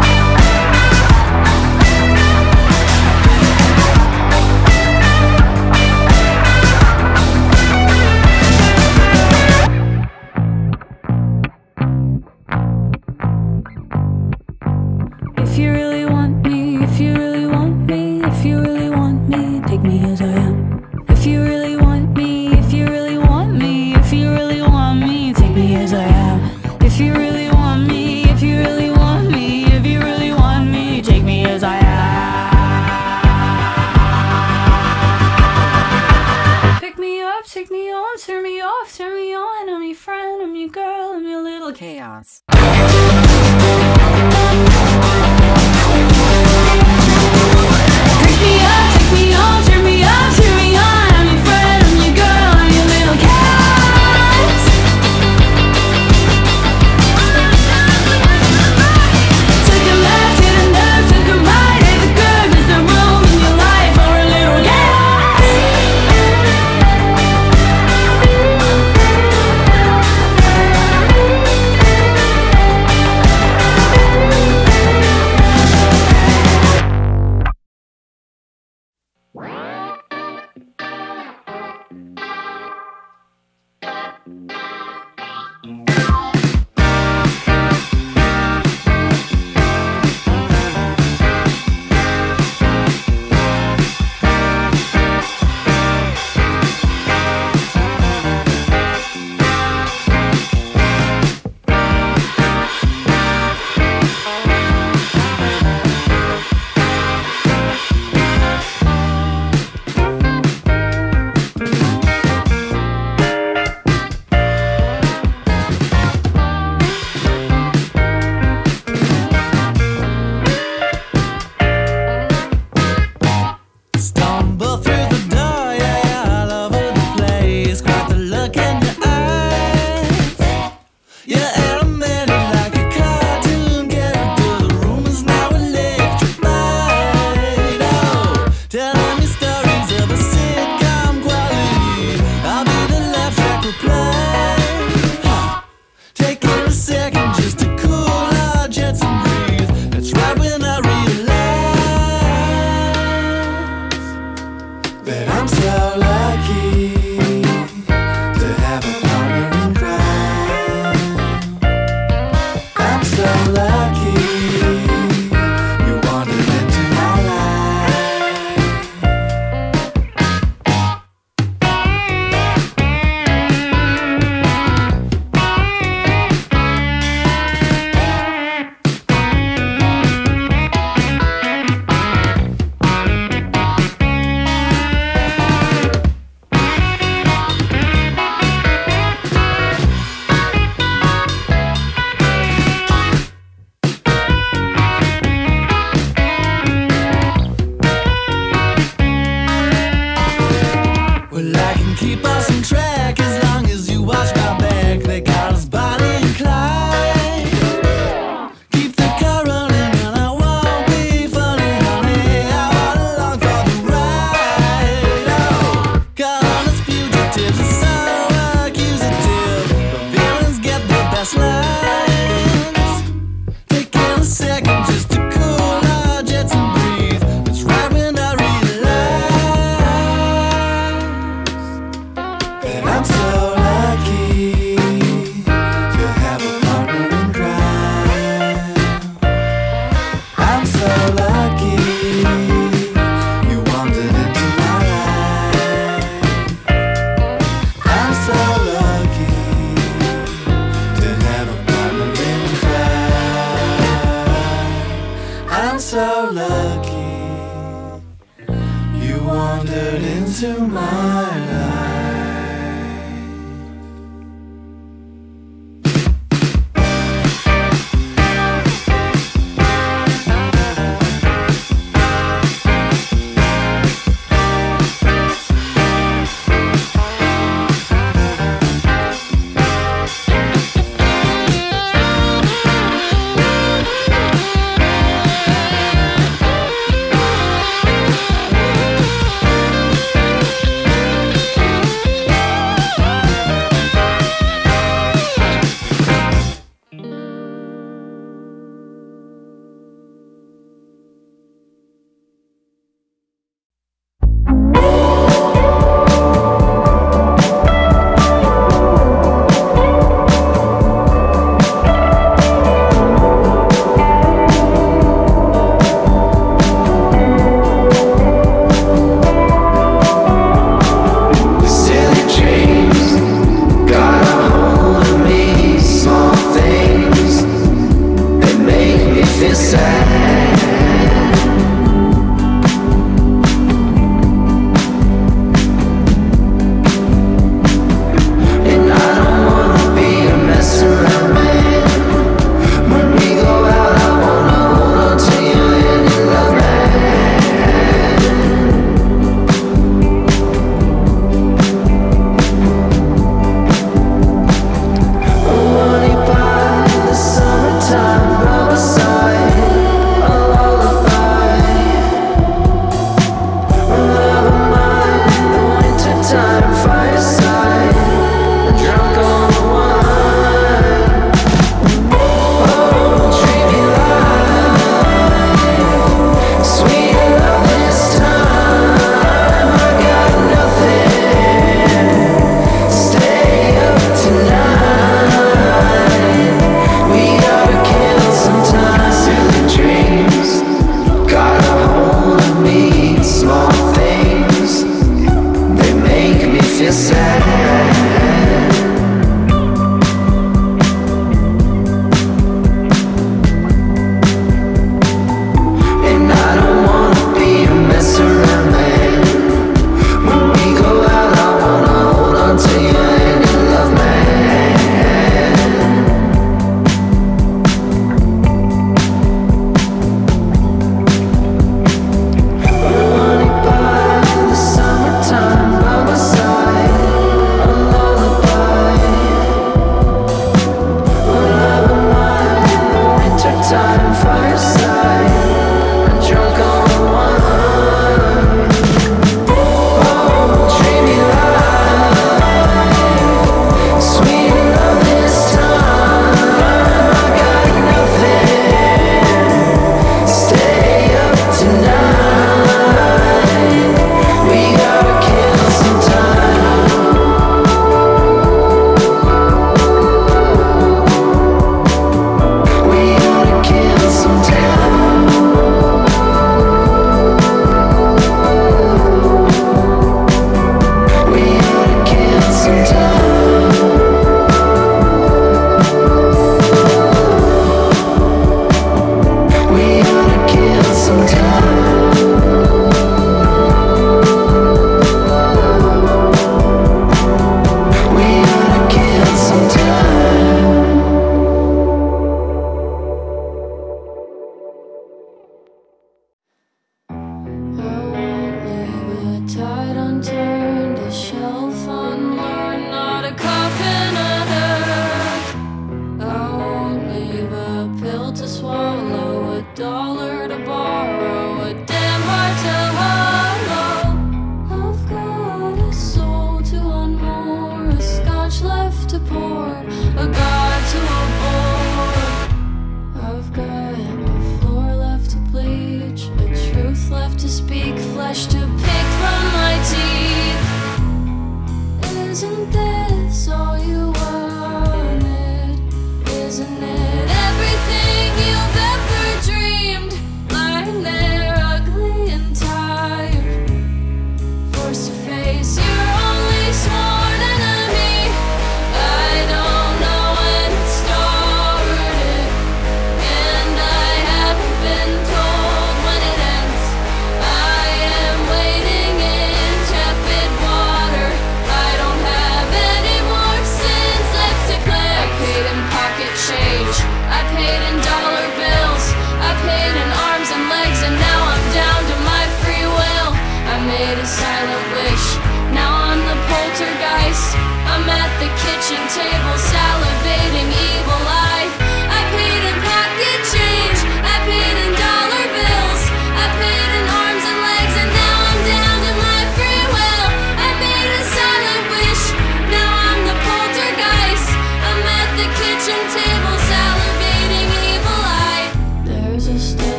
If you really want me, if you really want me, if you really want me, take me as I am. If you really want me, if you really want me, if you really want me, take me as I am. If you really want me, if you really want me, if you really want me, take me as I am. Pick me up, take me on, turn me off, turn me on. I'm your friend, I'm your girl, I'm your little chaos. into my life.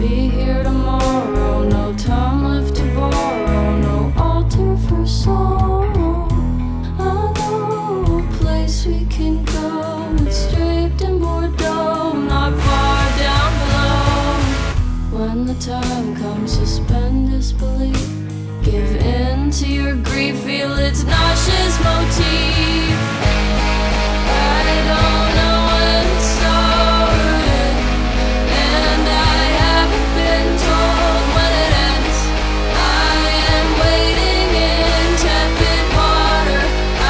be here tomorrow. No time left to borrow, no altar for sorrow. I know a place we can go. It's draped in Bordeaux, not far down below. When the time comes, suspend disbelief, give in to your grief, feel its nauseous motif. I don't know when it started, and I haven't been told when it ends. I am waiting in tepid water.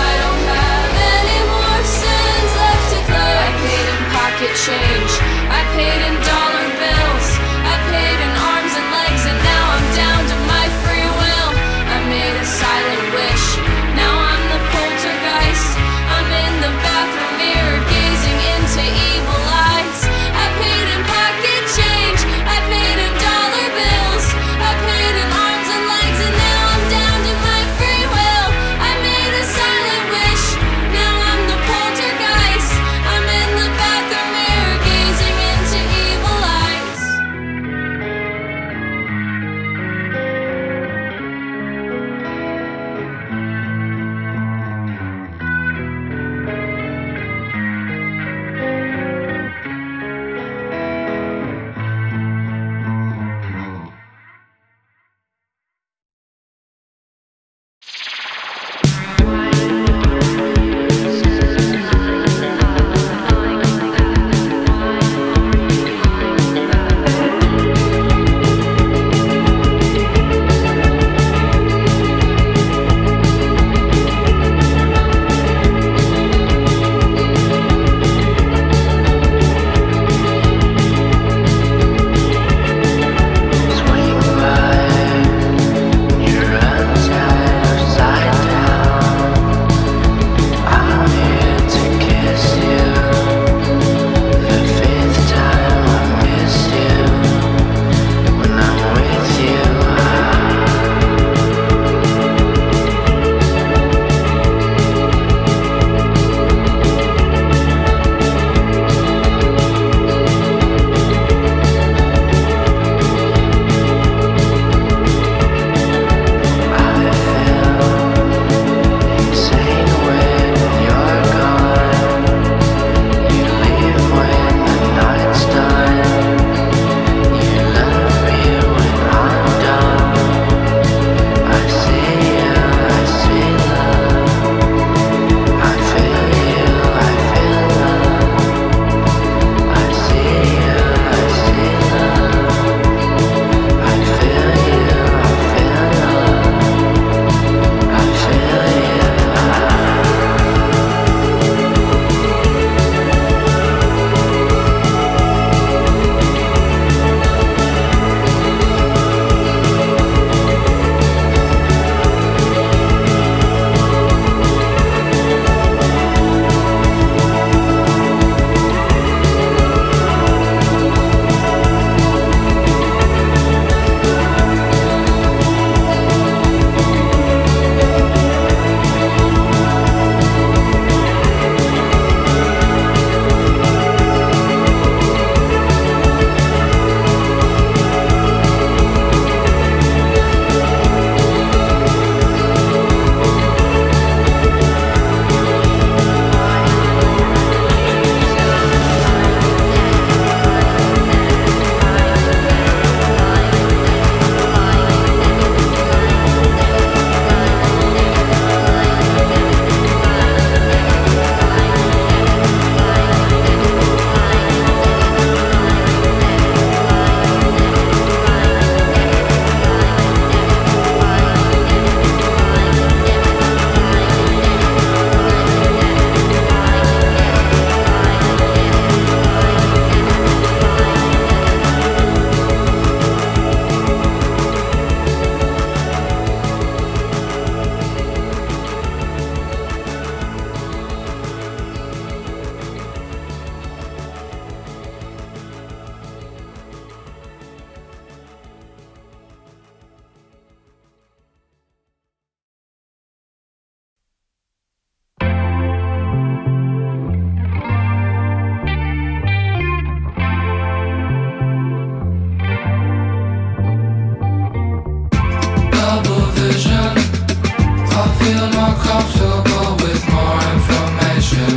I don't have any more sins left to clear. I paid in pocket change, I paid in dollar bills, I paid in arms and legs, and now I'm down to my free will. I made a silent wish, now I'm feel more comfortable with more information.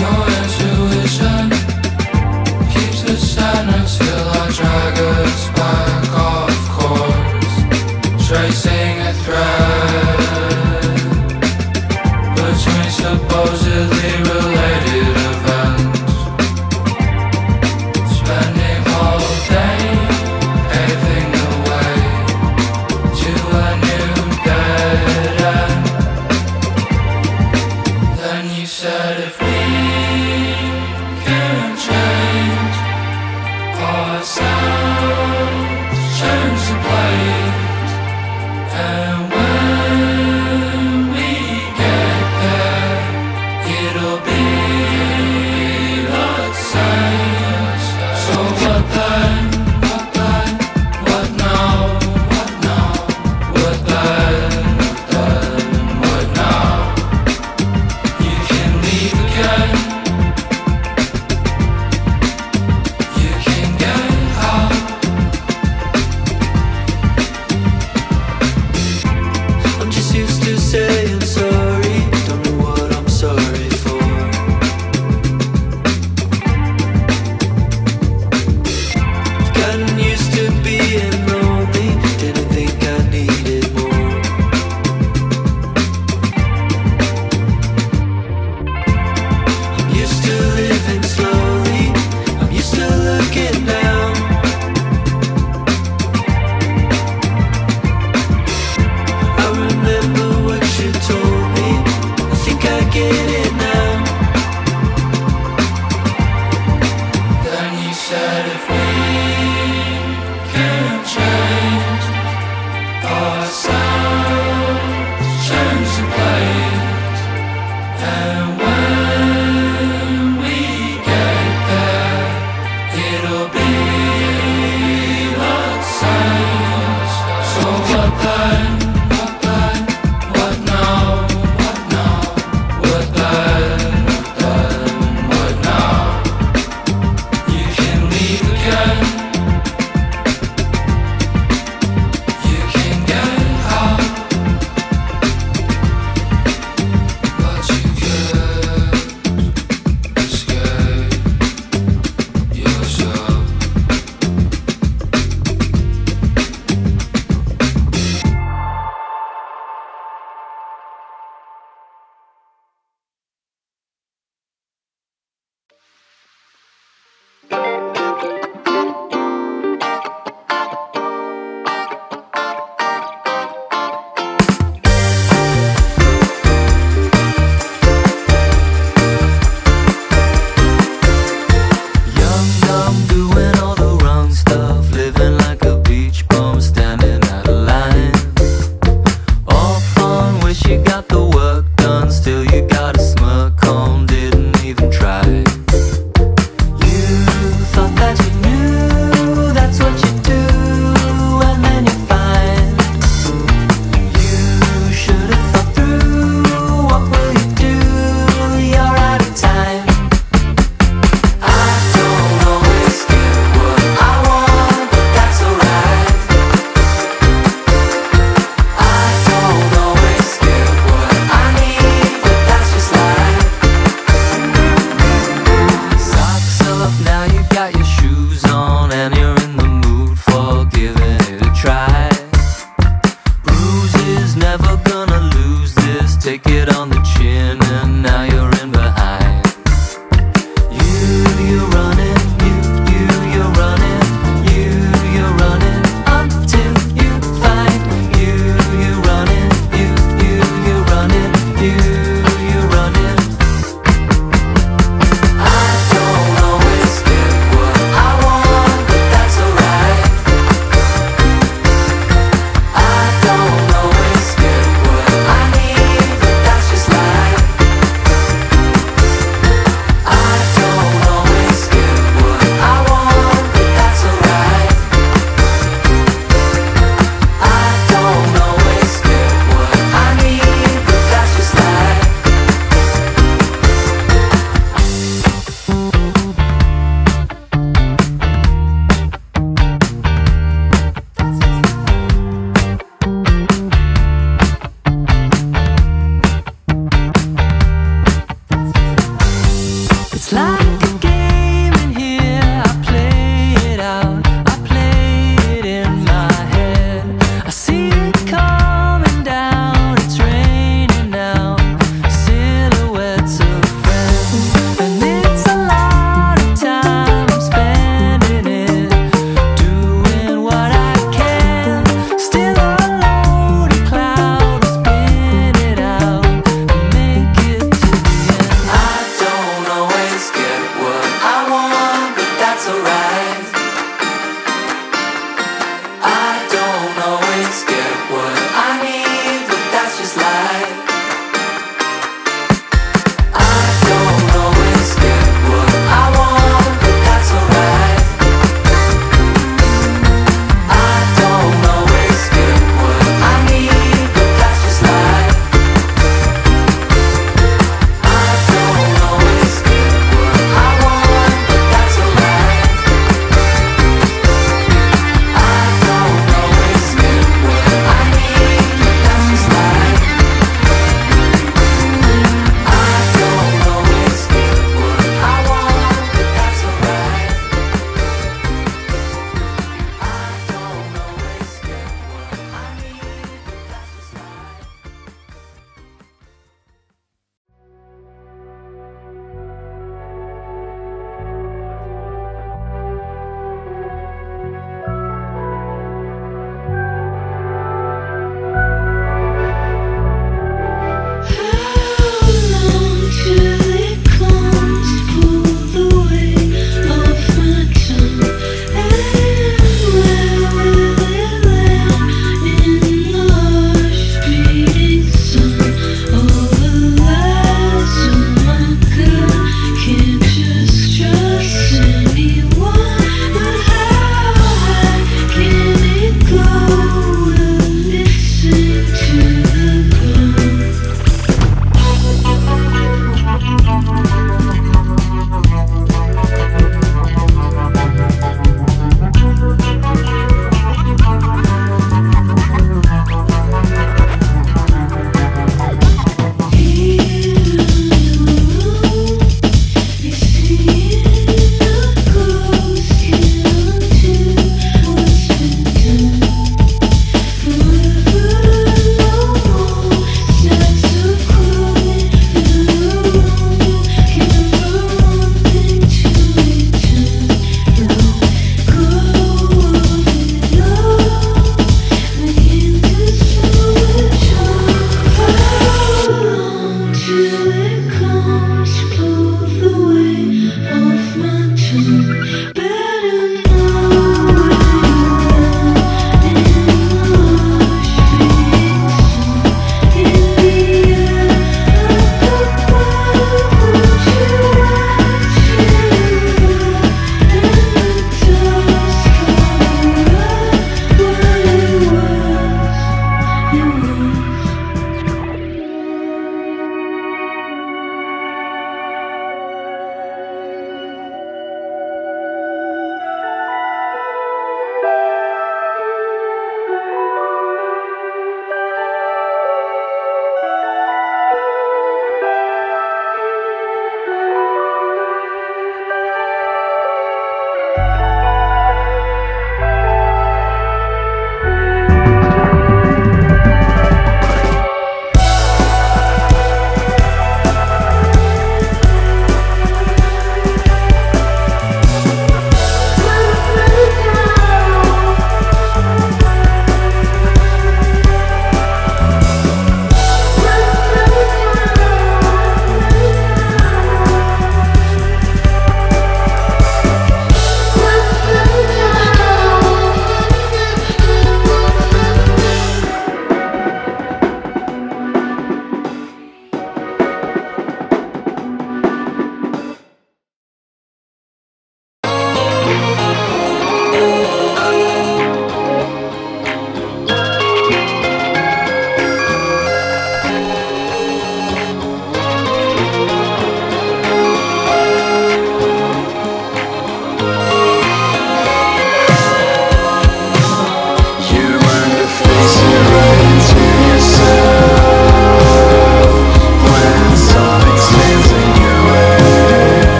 Your intuition keeps us sad until I drag us back off course, tracing a thread between supposedly related events. Scared.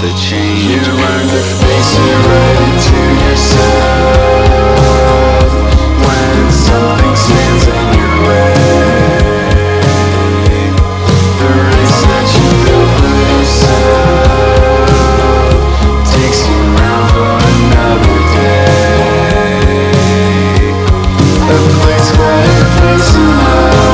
the change. You learn to face it right into yourself when something stands in your way. The race that you build for yourself takes you round for another day. A place where a place in love.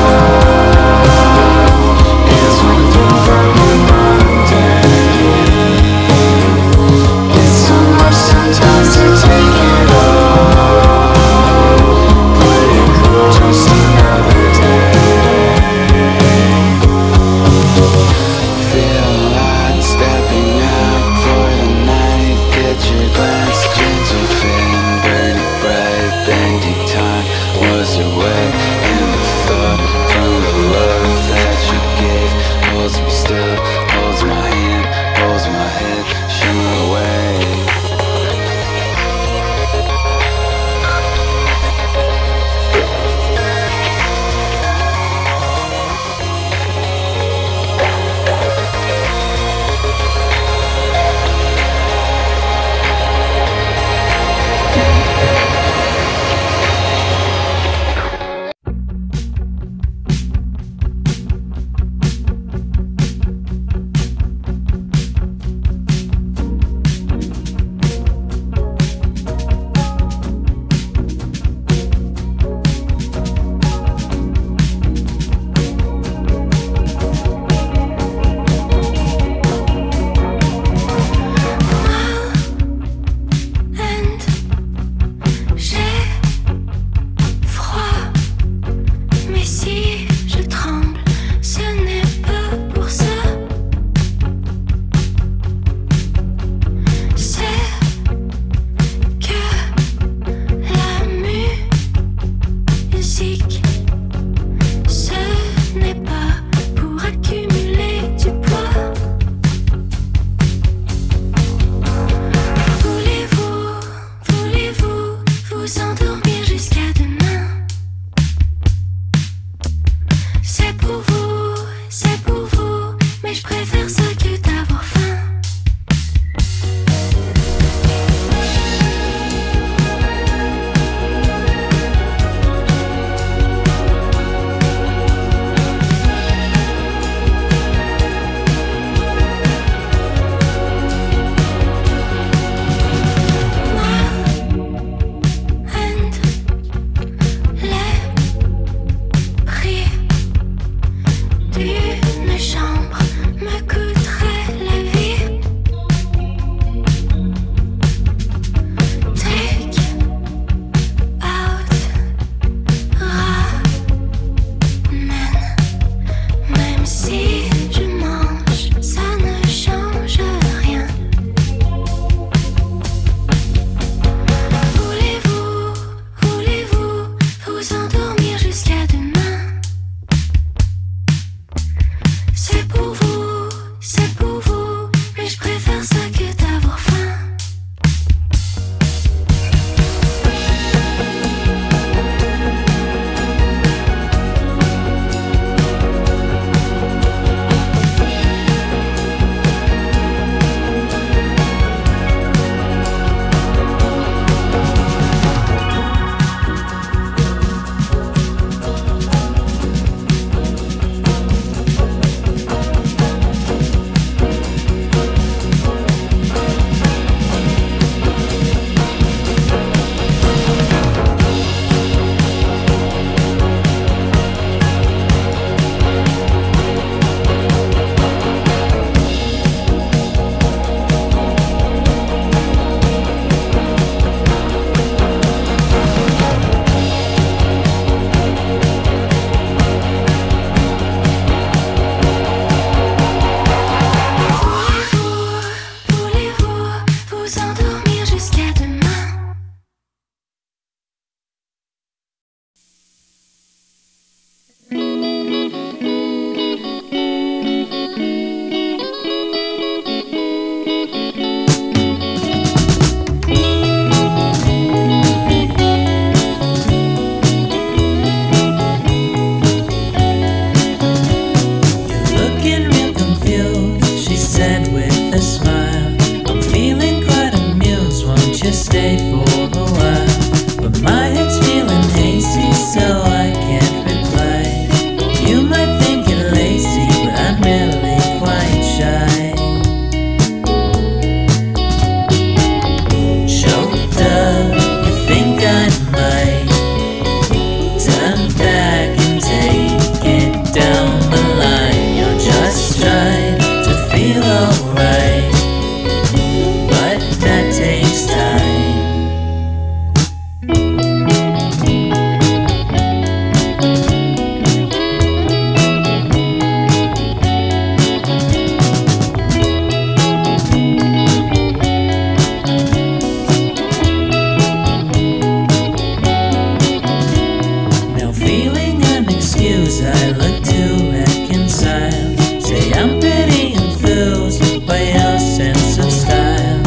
views I look to reconcile. Say I'm pretty enthused by your sense of style.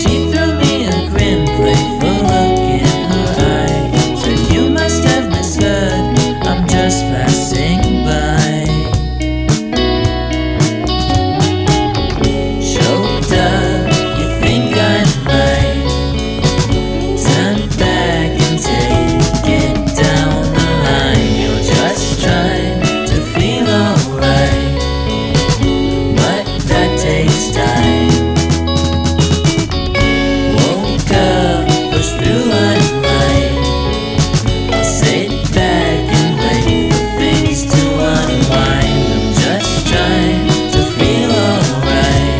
She threw me a grin, playful look in her eye. Said you must have misheard, I'm just passing by. Shoulder, you think I'm mine? Turn back and take it down the line. You're just trying to feel alright, but that takes time. Woke up, push through line light. I'll sit back and wait for things to unwind. I'm just trying to feel alright,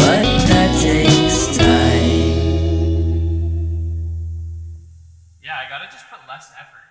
but that takes time. Yeah, I gotta just put less effort.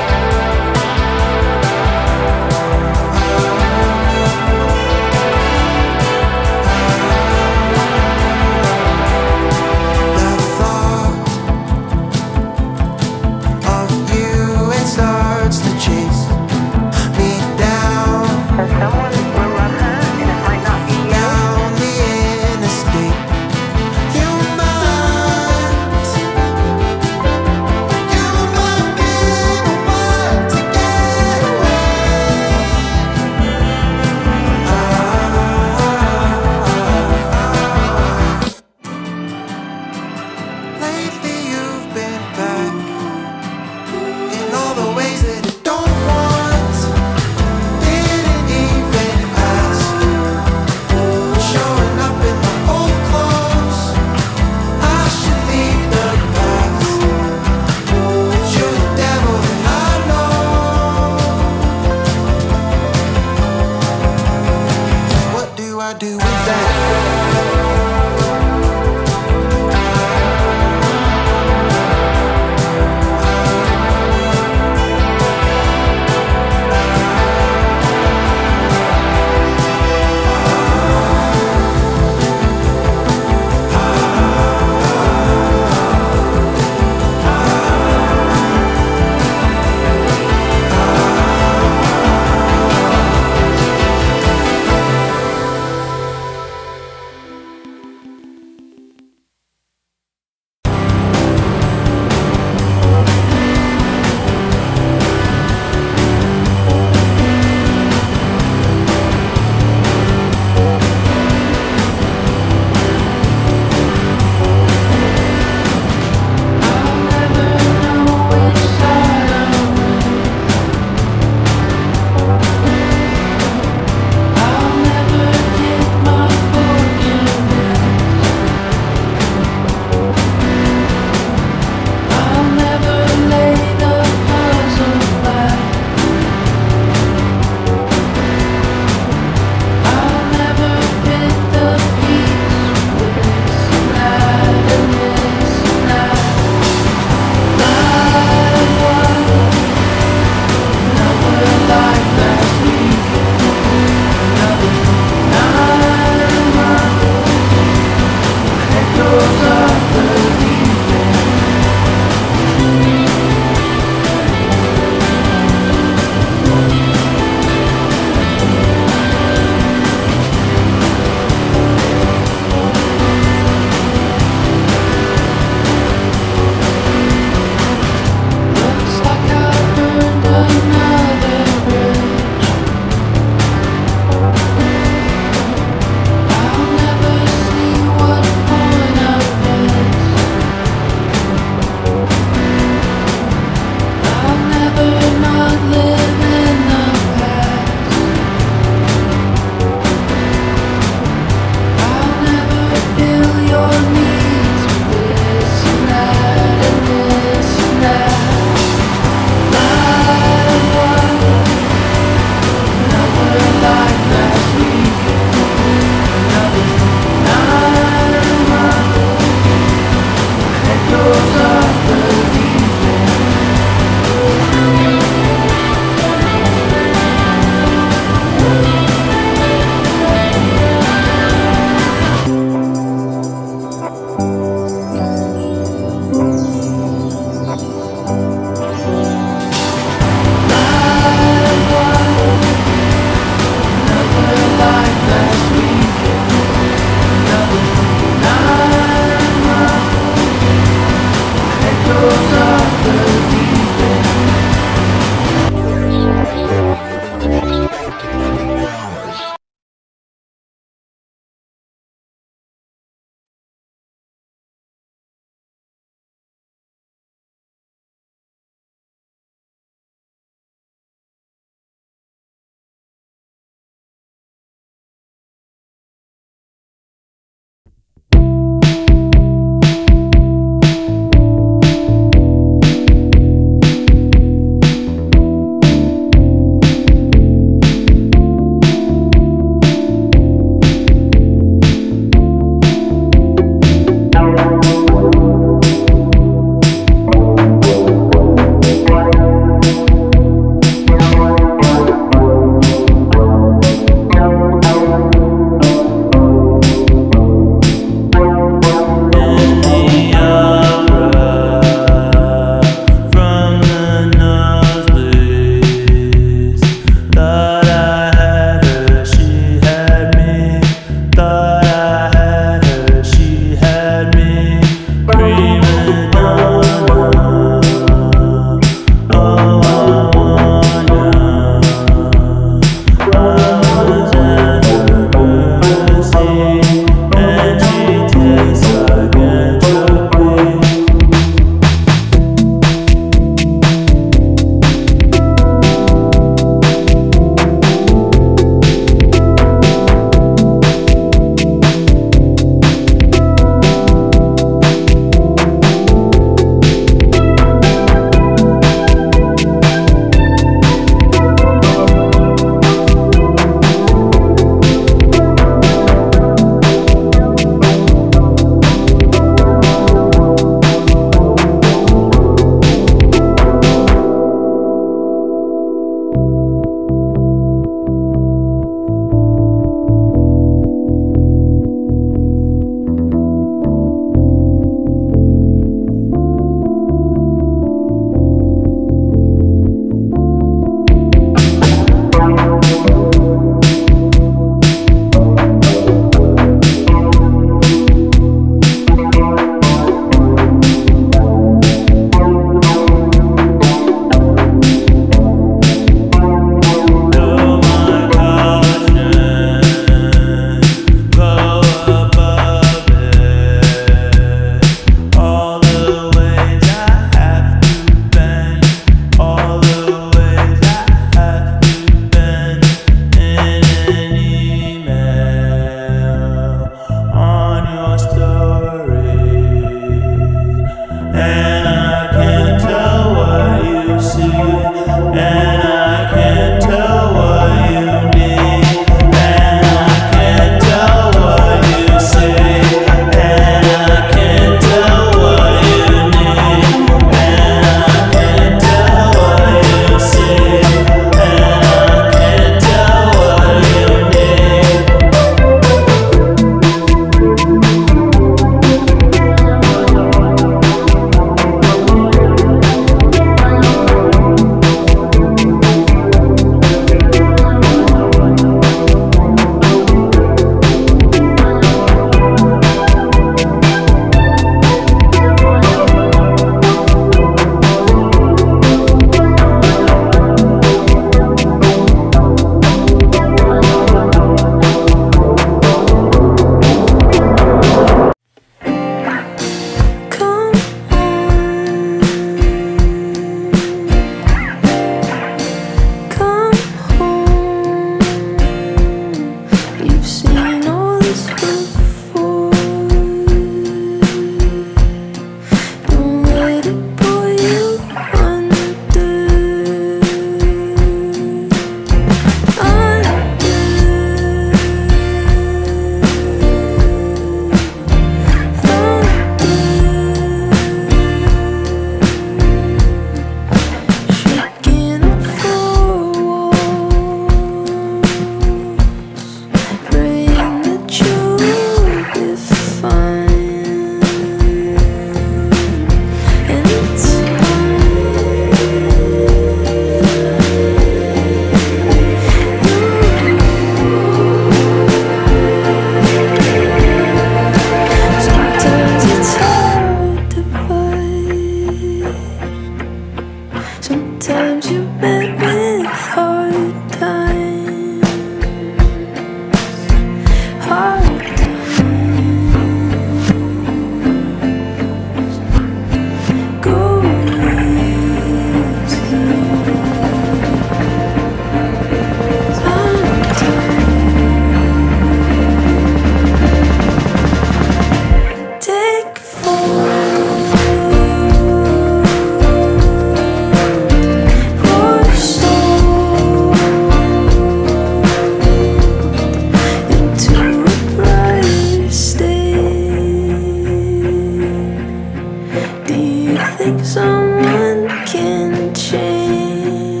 like someone can change.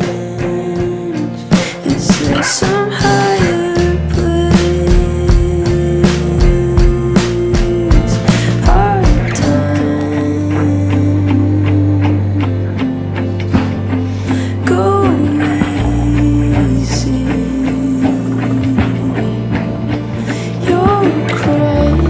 Is there some higher place? Hard time. Go easy. You're crying.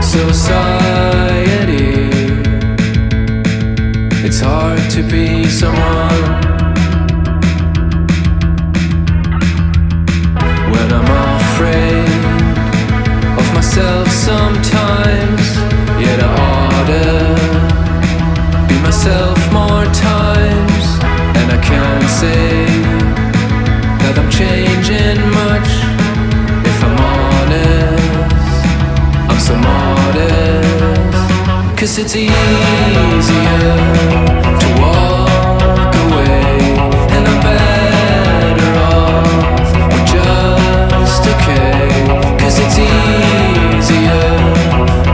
Society, it's hard to be someone when I'm afraid of myself sometimes, yet I ought to be myself more times. And I can't say that I'm changing much if I'm honest. I'm so modest, 'cause it's easier to walk away, and I'm better off with just a K. 'Cause it's easier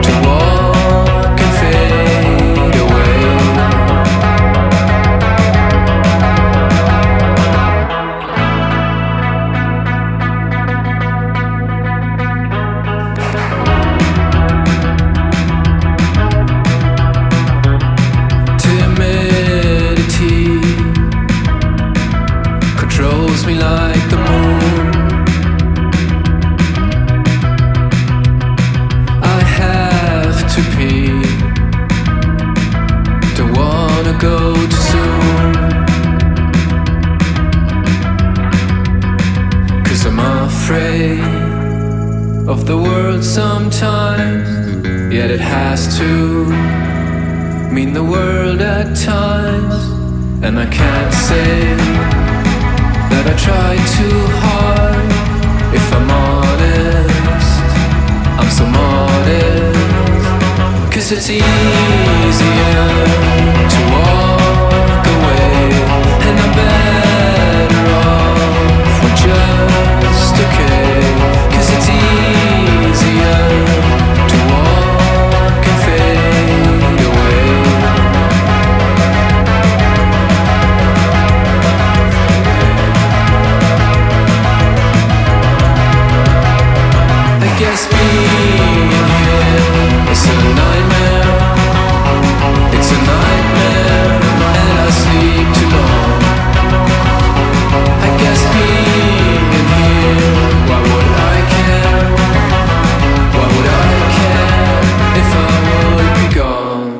to walk and fade away. controls me like the moon. I have to pee, don't wanna go too soon, 'cause I'm afraid of the world sometimes, yet it has to mean the world at times. And I can't say that I try too hard. If I'm honest, I'm so modest, 'cause it's easier to walk away, and I'm better off with just a cave. 'Cause it's easier to walk and fade away. I guess being here is a nightmare. It's a nightmare, and I sleep too long. I guess being here, why would I care? Why would I care if I would be gone?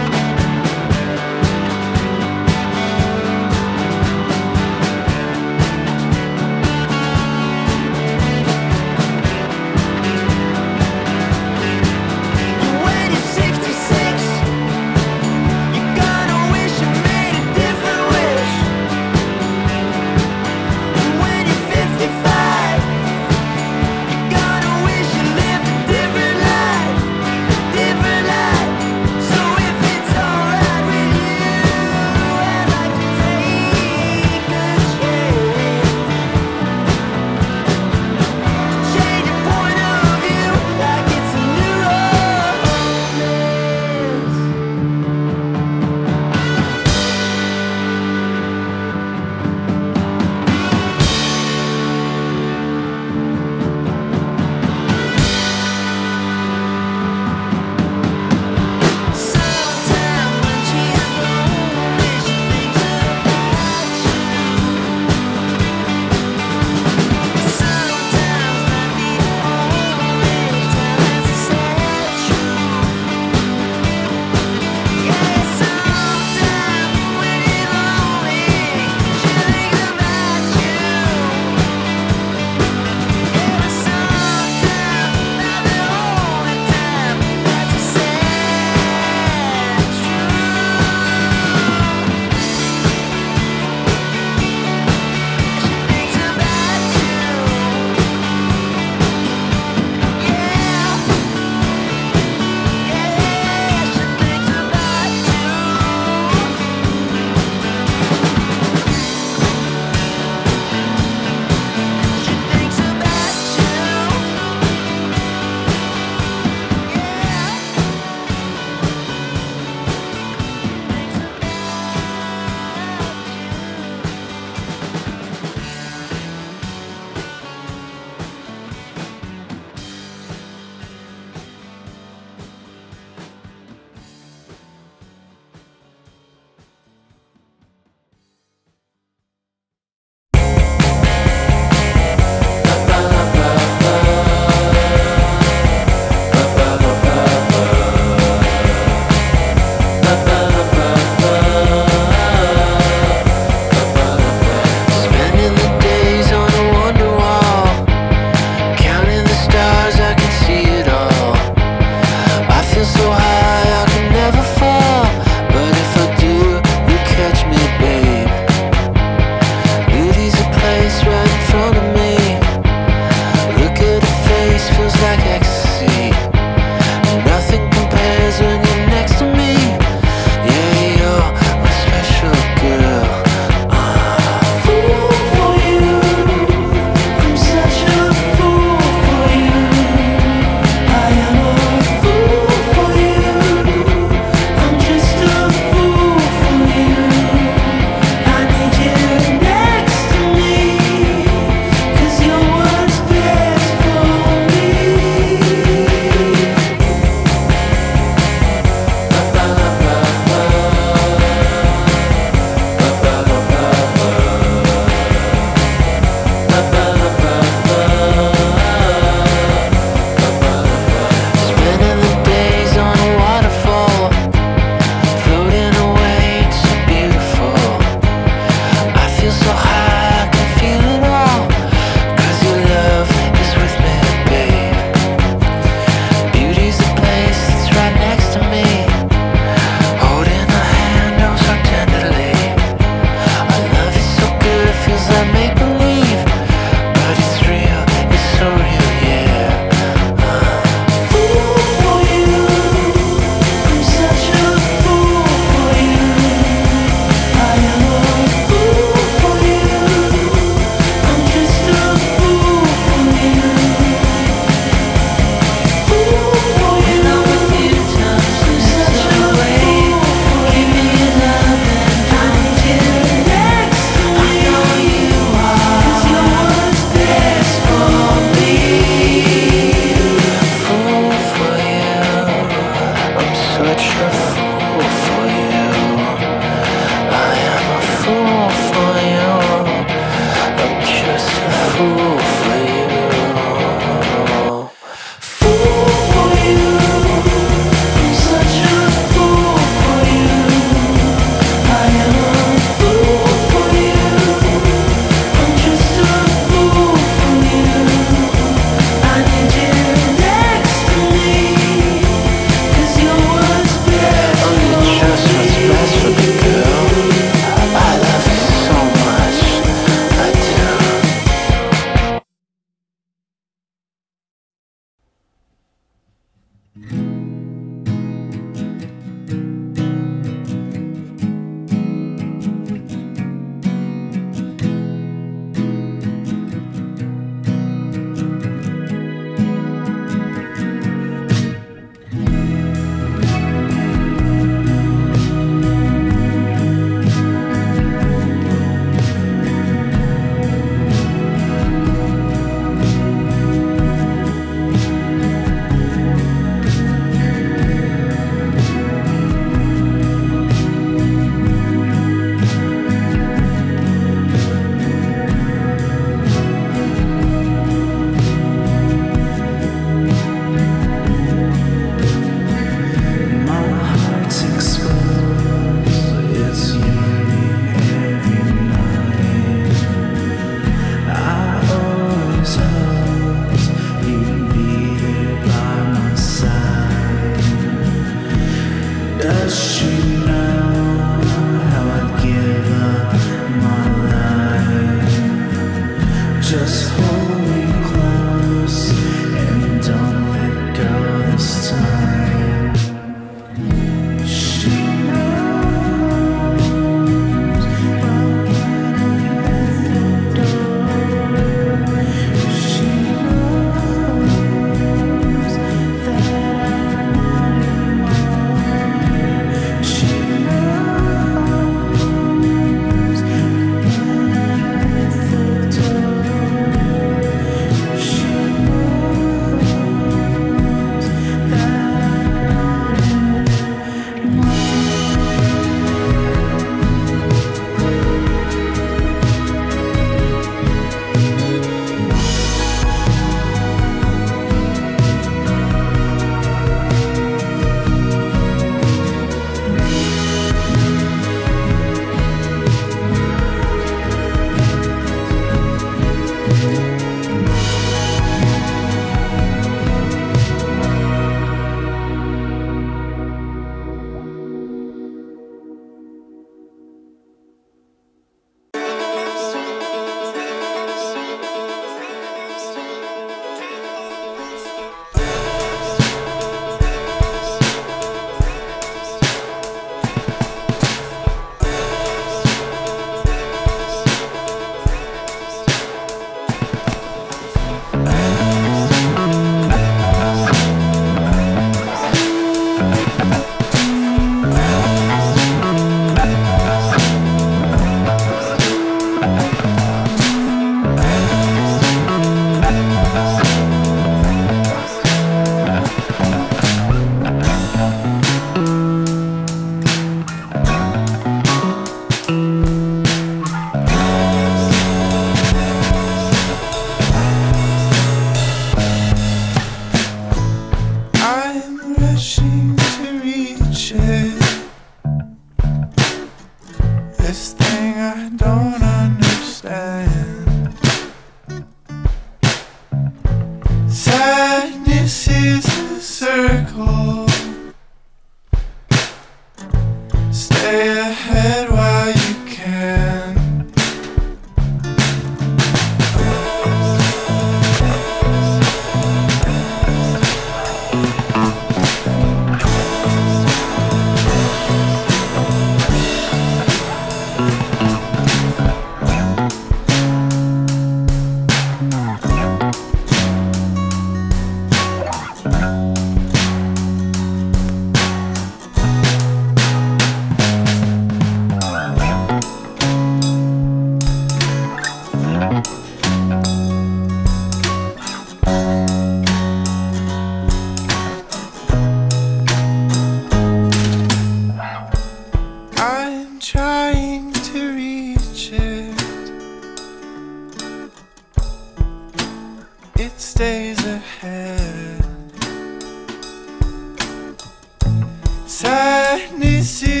Sadness is